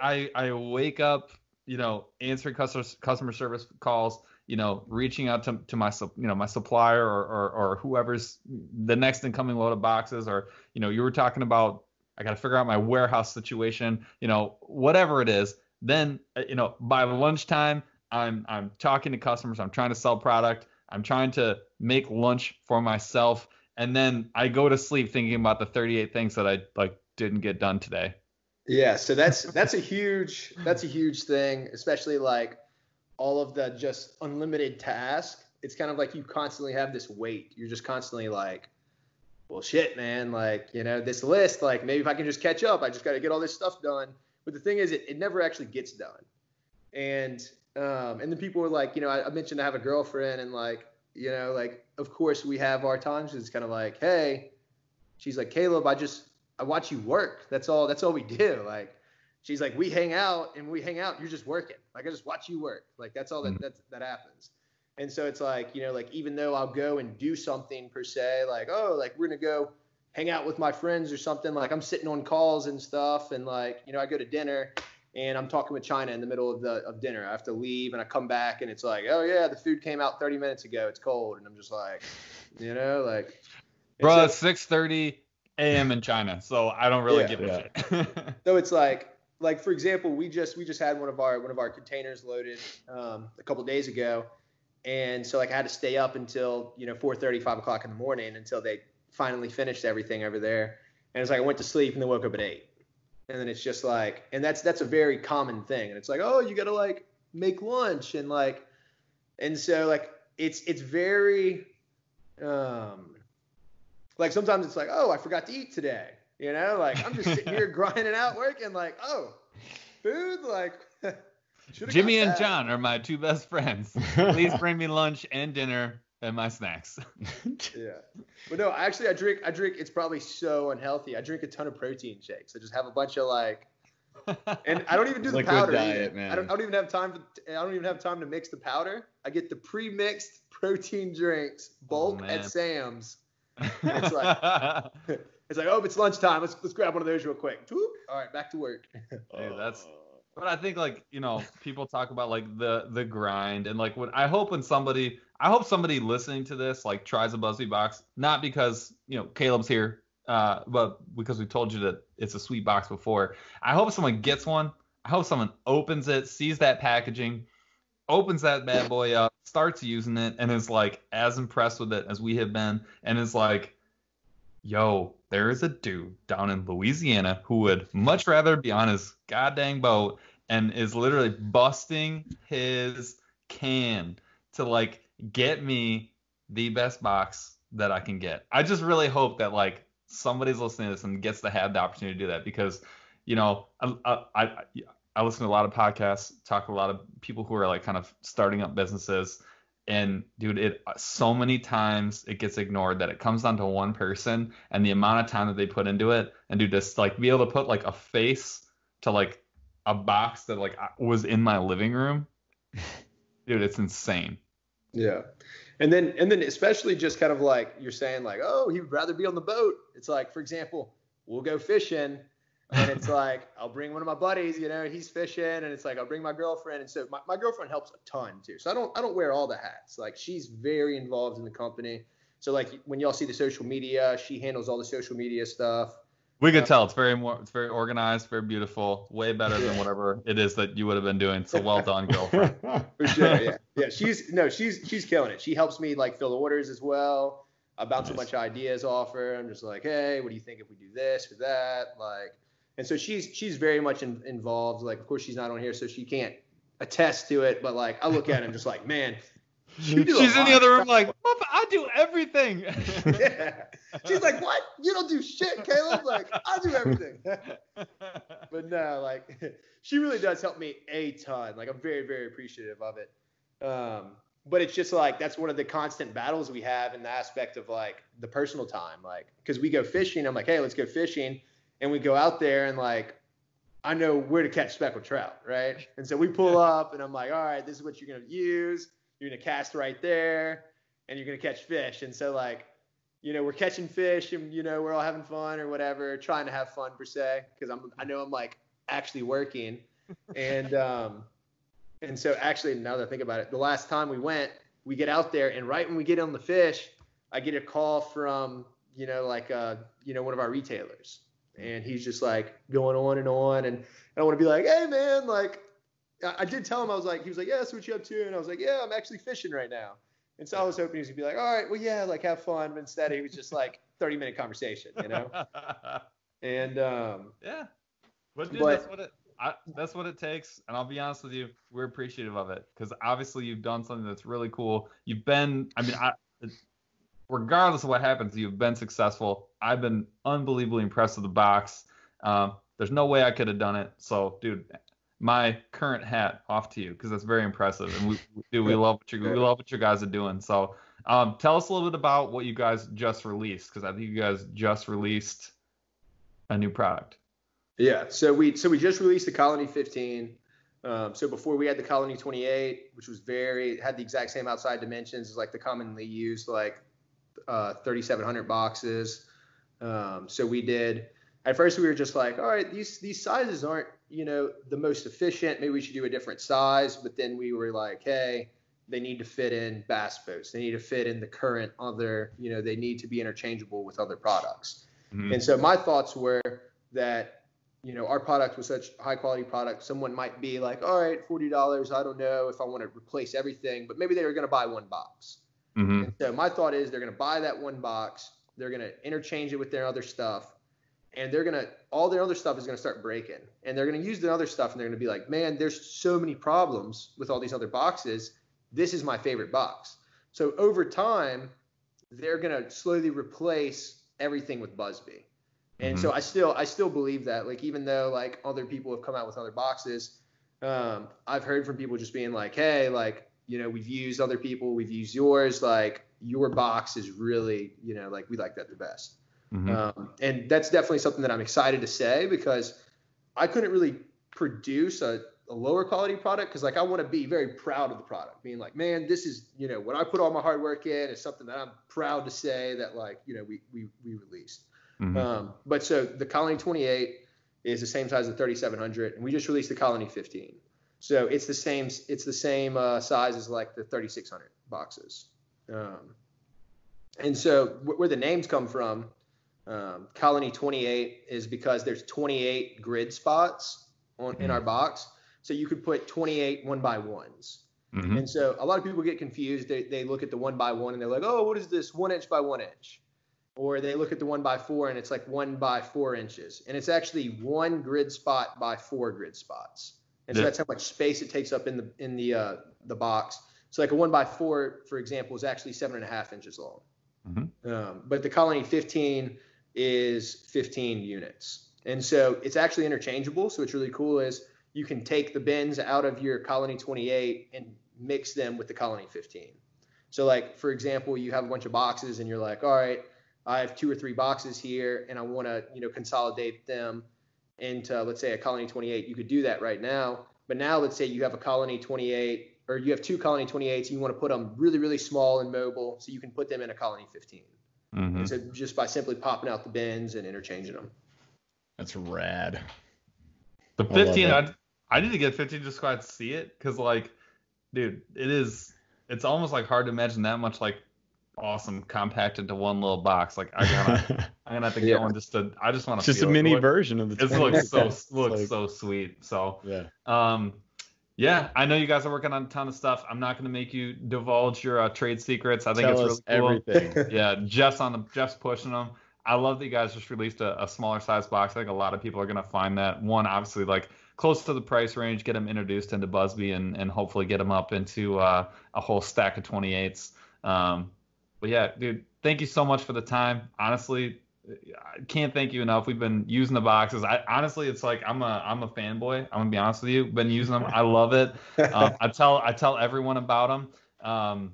I, I wake up, you know, answering customer customer service calls, you know, reaching out to, to my, you know, my supplier, or, or, or whoever's the next incoming load of boxes, or, you know, you were talking about, I got to figure out my warehouse situation, you know, whatever it is. Then, you know, by lunchtime, I'm I'm talking to customers. I'm trying to sell product. I'm trying to make lunch for myself. And then I go to sleep thinking about the thirty-eight things that I like didn't get done today. Yeah. So that's that's a huge that's a huge thing, especially like all of the just unlimited tasks. It's kind of like you constantly have this weight. You're just constantly like, well, shit, man, like, you know, this list, like, maybe if I can just catch up, I just got to get all this stuff done. But the thing is, it, it never actually gets done. And um, and then people were like, you know, I, I mentioned I have a girlfriend, and like, you know, like, of course we have our times. It's kind of like, hey, she's like, Caleb, I just, I watch you work. That's all, that's all we do. Like, she's like, we hang out and we hang out. You're just working. Like, I just watch you work. Like, that's all that, that, that happens. And so it's like, you know, like, even though I'll go and do something per se, like, oh, like we're going to go hang out with my friends or something, like I'm sitting on calls and stuff. And like, you know, I go to dinner and I'm talking with China in the middle of the of dinner. I have to leave and I come back and it's like, oh, yeah, the food came out thirty minutes ago. It's cold. And I'm just like, you know, like. Bro, it's six thirty a.m. in China. So I don't really yeah, give a yeah. shit. So it's like. Like, for example, we just we just had one of our one of our containers loaded um, a couple of days ago. And so, like, I had to stay up until, you know, four thirty, five o'clock in the morning until they finally finished everything over there. And it's like I went to sleep and then woke up at eight. And then it's just like – and that's that's a very common thing. And it's like, oh, you got to, like, make lunch and, like – and so, like, it's it's very um, – like, sometimes it's like, oh, I forgot to eat today. You know, like, I'm just sitting here grinding out, working, like, oh, food, like – Jimmy and that. John are my two best friends. Please bring me lunch and dinner and my snacks. Yeah. But no, actually I drink, I drink, it's probably so unhealthy. I drink a ton of protein shakes. I just have a bunch of like, and I don't even do the powder. Diet, man. I, don't, I don't even have time. To, I don't even have time to mix the powder. I get the pre-mixed protein drinks bulk oh, at Sam's. It's like, It's like, oh, it's lunchtime. Let's let's grab one of those real quick. Whoop. All right, back to work. Hey, that's. But I think, like, you know, people talk about like the the grind, and like when I hope when somebody I hope somebody listening to this like tries a Buzbe box, not because, you know, Caleb's here, uh, but because we told you that it's a sweet box before. I hope someone gets one. I hope someone opens it, sees that packaging, opens that bad boy up, starts using it, and is like as impressed with it as we have been, and is like, yo, there is a dude down in Louisiana who would much rather be on his goddamn boat and is literally busting his can to like get me the best box that I can get. I just really hope that like somebody's listening to this and gets to have the opportunity to do that, because, you know, I I, I, I listen to a lot of podcasts, talk to a lot of people who are like kind of starting up businesses. And dude, it so many times it gets ignored that it comes down to one person and the amount of time that they put into it. And dude, just like be able to put like a face to like a box that like was in my living room, dude, it's insane. Yeah, and then and then especially just kind of like you're saying like, oh, he would rather be on the boat. It's like, for example, we'll go fishing. And it's like, I'll bring one of my buddies, you know, he's fishing, and it's like, I'll bring my girlfriend. And so my, my girlfriend helps a ton too. So I don't, I don't wear all the hats. Like, she's very involved in the company. So like when y'all see the social media, she handles all the social media stuff. We could uh, tell it's very more, it's very organized, very beautiful, way better than whatever it is that you would have been doing. So well done, girlfriend. For sure. Yeah. Yeah. She's no, she's, she's killing it. She helps me like fill the orders as well. I bounce nice. a bunch of ideas off her. I'm just like, hey, what do you think if we do this or that? Like, and so she's she's very much in, involved. Like, of course, she's not on here, so she can't attest to it. But, like, I look at him just like, man. You do she's in the other room like, I do everything. Yeah. She's like, what? You don't do shit, Caleb. Like, I do everything. But, no, like, she really does help me a ton. Like, I'm very, very appreciative of it. Um, but it's just like that's one of the constant battles we have in the aspect of, like, the personal time. Like, because we go fishing. I'm like, hey, let's go fishing. And we go out there and, like, I know where to catch speckled trout, right? And so we pull up and I'm like, all right, this is what you're going to use. You're going to cast right there and you're going to catch fish. And so, like, you know, we're catching fish and, you know, we're all having fun or whatever, trying to have fun per se, because I'm, I know I'm, like, actually working. And um, and so actually, now that I think about it, the last time we went, we get out there and right when we get on the fish, I get a call from, you know, like, uh, you know, one of our retailers. And he's just like going on and on. And I want to be like, hey, man, like I, I did tell him, I was like, he was like, yeah, so what you up to? And I was like, yeah, I'm actually fishing right now. And so I was hoping he was going to be like, all right, well, yeah, like have fun. But instead, it was just like thirty minute conversation, you know? And um, yeah, but, dude, but that's, what it, I, that's what it takes. And I'll be honest with you, we're appreciative of it because obviously you've done something that's really cool. You've been, I mean, I. Regardless of what happens, you've been successful. I've been unbelievably impressed with the box. Um, there's no way I could have done it. So, dude, my current hat off to you because that's very impressive. And we, dude, we love what you we love what you guys are doing. So, um, tell us a little bit about what you guys just released, because I think you guys just released a new product. Yeah. So we so we just released the Colony fifteen. Um, so before we had the Colony twenty-eight, which was very had the exact same outside dimensions as like the commonly used like. Uh, thirty-seven hundred boxes. Um, so we did. At first, we were just like, all right, these these sizes aren't, you know, the most efficient. Maybe we should do a different size. But then we were like, hey, they need to fit in bass boats. They need to fit in the current other. You know, they need to be interchangeable with other products. Mm-hmm. And so my thoughts were that, you know, our product was such high quality product. Someone might be like, all right, forty dollars. I don't know if I want to replace everything, but maybe they were going to buy one box. Mm-hmm. And so my thought is they're going to buy that one box, they're going to interchange it with their other stuff, and they're going to all their other stuff is going to start breaking, and they're going to use the other stuff, and they're going to be like, man, there's so many problems with all these other boxes. This is my favorite box. So over time, they're going to slowly replace everything with Buzbe. And mm-hmm. so I still I still believe that, like, even though like other people have come out with other boxes, um, I've heard from people just being like, hey, like, you know, we've used other people, we've used yours, like your box is really, you know, like we like that the best. Mm-hmm. Um, and that's definitely something that I'm excited to say, because I couldn't really produce a, a lower quality product, because like I want to be very proud of the product, being like, man, this is, you know, what I put all my hard work in is something that I'm proud to say that, like, you know, we we, we released. Mm-hmm. Um, but so the Colony twenty-eight is the same size as the thirty-seven hundred, and we just released the Colony fifteen. So it's the same, it's the same uh, size as like the thirty-six hundred boxes. Um, and so wh- where the names come from, um, Colony twenty-eight is because there's twenty-eight grid spots on mm-hmm. in our box. So you could put twenty-eight one by ones. Mm-hmm. And so a lot of people get confused. They, they look at the one by one and they're like, oh, what is this one inch by one inch? Or they look at the one by four and it's like one by four inches. And it's actually one grid spot by four grid spots. And so that's how much space it takes up in the in the uh, the box. So like a one by four, for example, is actually seven and a half inches long. Mm-hmm. Um, but the Colony fifteen is fifteen units. And so it's actually interchangeable. So what's really cool is you can take the bins out of your Colony twenty-eight and mix them with the Colony fifteen. So like, for example, you have a bunch of boxes and you're like, all right, I have two or three boxes here and I want to, you know, consolidate them into, let's say, a Colony twenty-eight. You could do that right now, but now let's say you have a Colony twenty-eight, or you have two Colony twenty-eights, and you want to put them really, really small and mobile, so you can put them in a Colony fifteen. Mm-hmm. And so just by simply popping out the bins and interchanging them. That's rad. The fifteen, I I, I need to get fifteen just so I'd see it, because like, dude, it is, it's almost like hard to imagine that much like awesome compact into one little box. Like I gotta, I'm gonna have to get yeah. one just to. I just want to. Just feel a it. mini it looks, version of the. It looks so looks like, so sweet. So yeah. Um, yeah. I know you guys are working on a ton of stuff. I'm not gonna make you divulge your uh, trade secrets. I think Tell it's really us cool. Everything. Yeah. Jeff's on the. Jeff's pushing them. I love that you guys just released a, a smaller size box. I think a lot of people are gonna find that one. Obviously, like close to the price range. Get them introduced into Buzbe and and hopefully get them up into uh, a whole stack of twenty-eights. Um. But yeah, dude, thank you so much for the time. Honestly, I can't thank you enough. We've been using the boxes. I honestly, it's like I'm a I'm a fanboy. I'm gonna be honest with you. Been using them. I love it. Um, I tell I tell everyone about them. Um,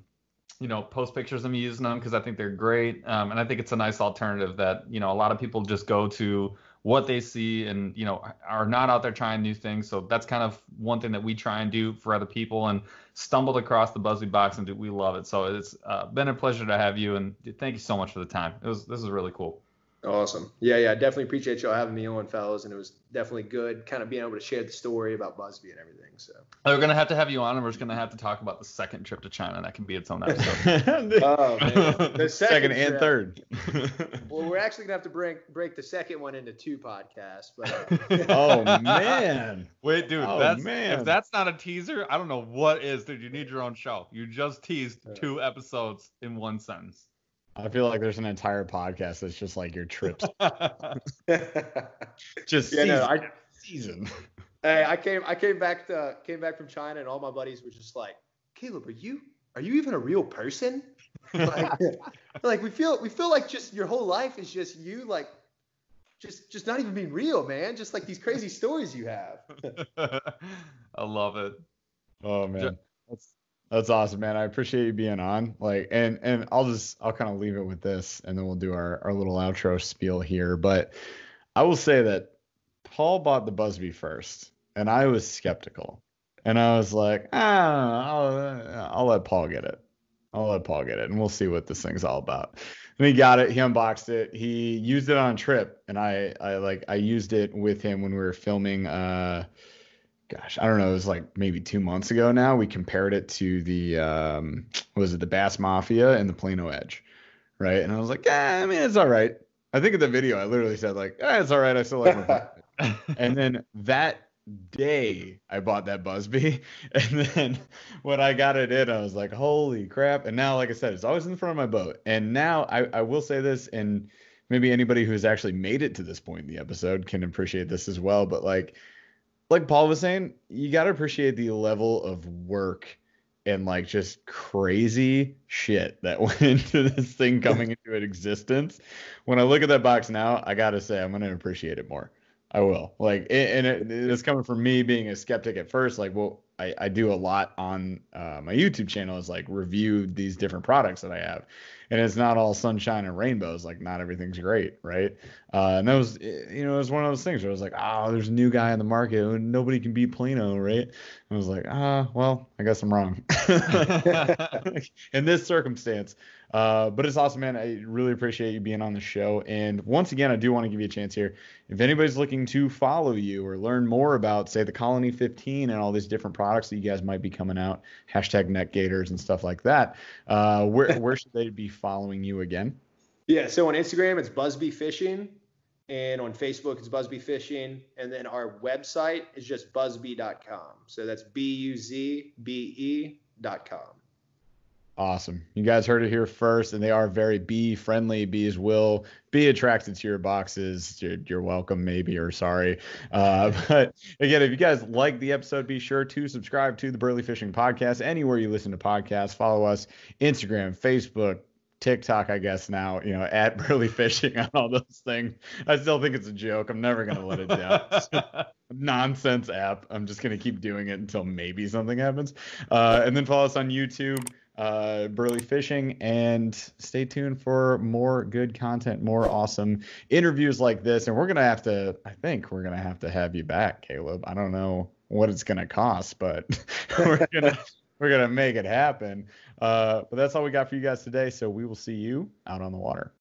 you know, post pictures of me using them because I think they're great. Um, and I think it's a nice alternative that you know a lot of people just go to what they see and you know are not out there trying new things. So that's kind of one thing that we try and do for other people, and stumbled across the Buzbe box and we love it. So it's uh, been a pleasure to have you, and thank you so much for the time. It was this is really cool. Awesome. Yeah, yeah, definitely appreciate y'all having me on, fellas, and it was definitely good kind of being able to share the story about Buzbe and everything. So we're gonna have to have you on, and we're just gonna have to talk about the second trip to China. That can be its own episode. Oh man, the second, second and third. Well, we're actually gonna have to break break the second one into two podcasts. But, uh, oh man, wait, dude, oh, that's man. If that's not a teaser, I don't know what is, dude. You need your own show. You just teased two episodes in one sentence. I feel like there's an entire podcast that's just like your trips. Just yeah, season. No, I, season. Hey, I came, I came back to, came back from China, and all my buddies were just like, "Caleb, are you, are you even a real person?" Like, like we feel, we feel like just your whole life is just you, like, just, just not even being real, man. Just like these crazy stories you have. I love it. Oh man. That's- That's awesome, man. I appreciate you being on. Like, and and I'll just I'll kind of leave it with this, and then we'll do our, our little outro spiel here. But I will say that Paul bought the Buzbe first, and I was skeptical, and I was like, ah, I'll, I'll let Paul get it. I'll let Paul get it, and we'll see what this thing's all about. And he got it. He unboxed it. He used it on a trip, and I I like I used it with him when we were filming. Uh, Gosh, I don't know. It was like maybe two months ago now. We compared it to the, um, what was it, the Bass Mafia and the Plano Edge, right? And I was like, yeah, I mean, it's all right. I think in the video, I literally said like, eh, it's all right. I still like my And then that day, I bought that Buzbe. And then when I got it in, I was like, holy crap. And now, like I said, it's always in front of my boat. And now I, I will say this, and maybe anybody who's actually made it to this point in the episode can appreciate this as well. But like, Like Paul was saying, you got to appreciate the level of work and like just crazy shit that went into this thing coming into existence. When I look at that box now, I got to say I'm going to appreciate it more. I will. Like, and it, it's coming from me being a skeptic at first. Like, well, I, I do a lot on uh, my YouTube channel is like review these different products that I have. And it's not all sunshine and rainbows. Like, not everything's great, right? Uh, and that was, you know, it was one of those things where I was like, oh, there's a new guy in the market and nobody can beat Plano, right? I was like, ah, well, I guess I'm wrong in this circumstance. Uh, but it's awesome, man. I really appreciate you being on the show. And once again, I do want to give you a chance here. If anybody's looking to follow you or learn more about, say, the Colony fifteen and all these different products that you guys might be coming out, hashtag NetGators and stuff like that, uh, where, where should they be following you again? Yeah, so on Instagram, it's Buzbe Fishing. And on Facebook, it's Buzbe Fishing. And then our website is just buzbe dot com. So that's B U Z B E dot com. Awesome. You guys heard it here first. And they are very bee friendly. Bees will be attracted to your boxes. You're, you're welcome, maybe, or sorry. Uh, but again, if you guys like the episode, be sure to subscribe to the Burley Fishing Podcast. Anywhere you listen to podcasts, follow us, Instagram, Facebook, TikTok, I guess now, you know, at Burley Fishing on all those things. I still think it's a joke. I'm never going to let it down. It's a nonsense app. I'm just going to keep doing it until maybe something happens. Uh, and then follow us on YouTube, uh, Burley Fishing, and stay tuned for more good content, more awesome interviews like this. And we're going to have to, I think we're going to have to have you back, Caleb. I don't know what it's going to cost, but we're going to, we're going to make it happen. Uh, but that's all we got for you guys today. So we will see you out on the water.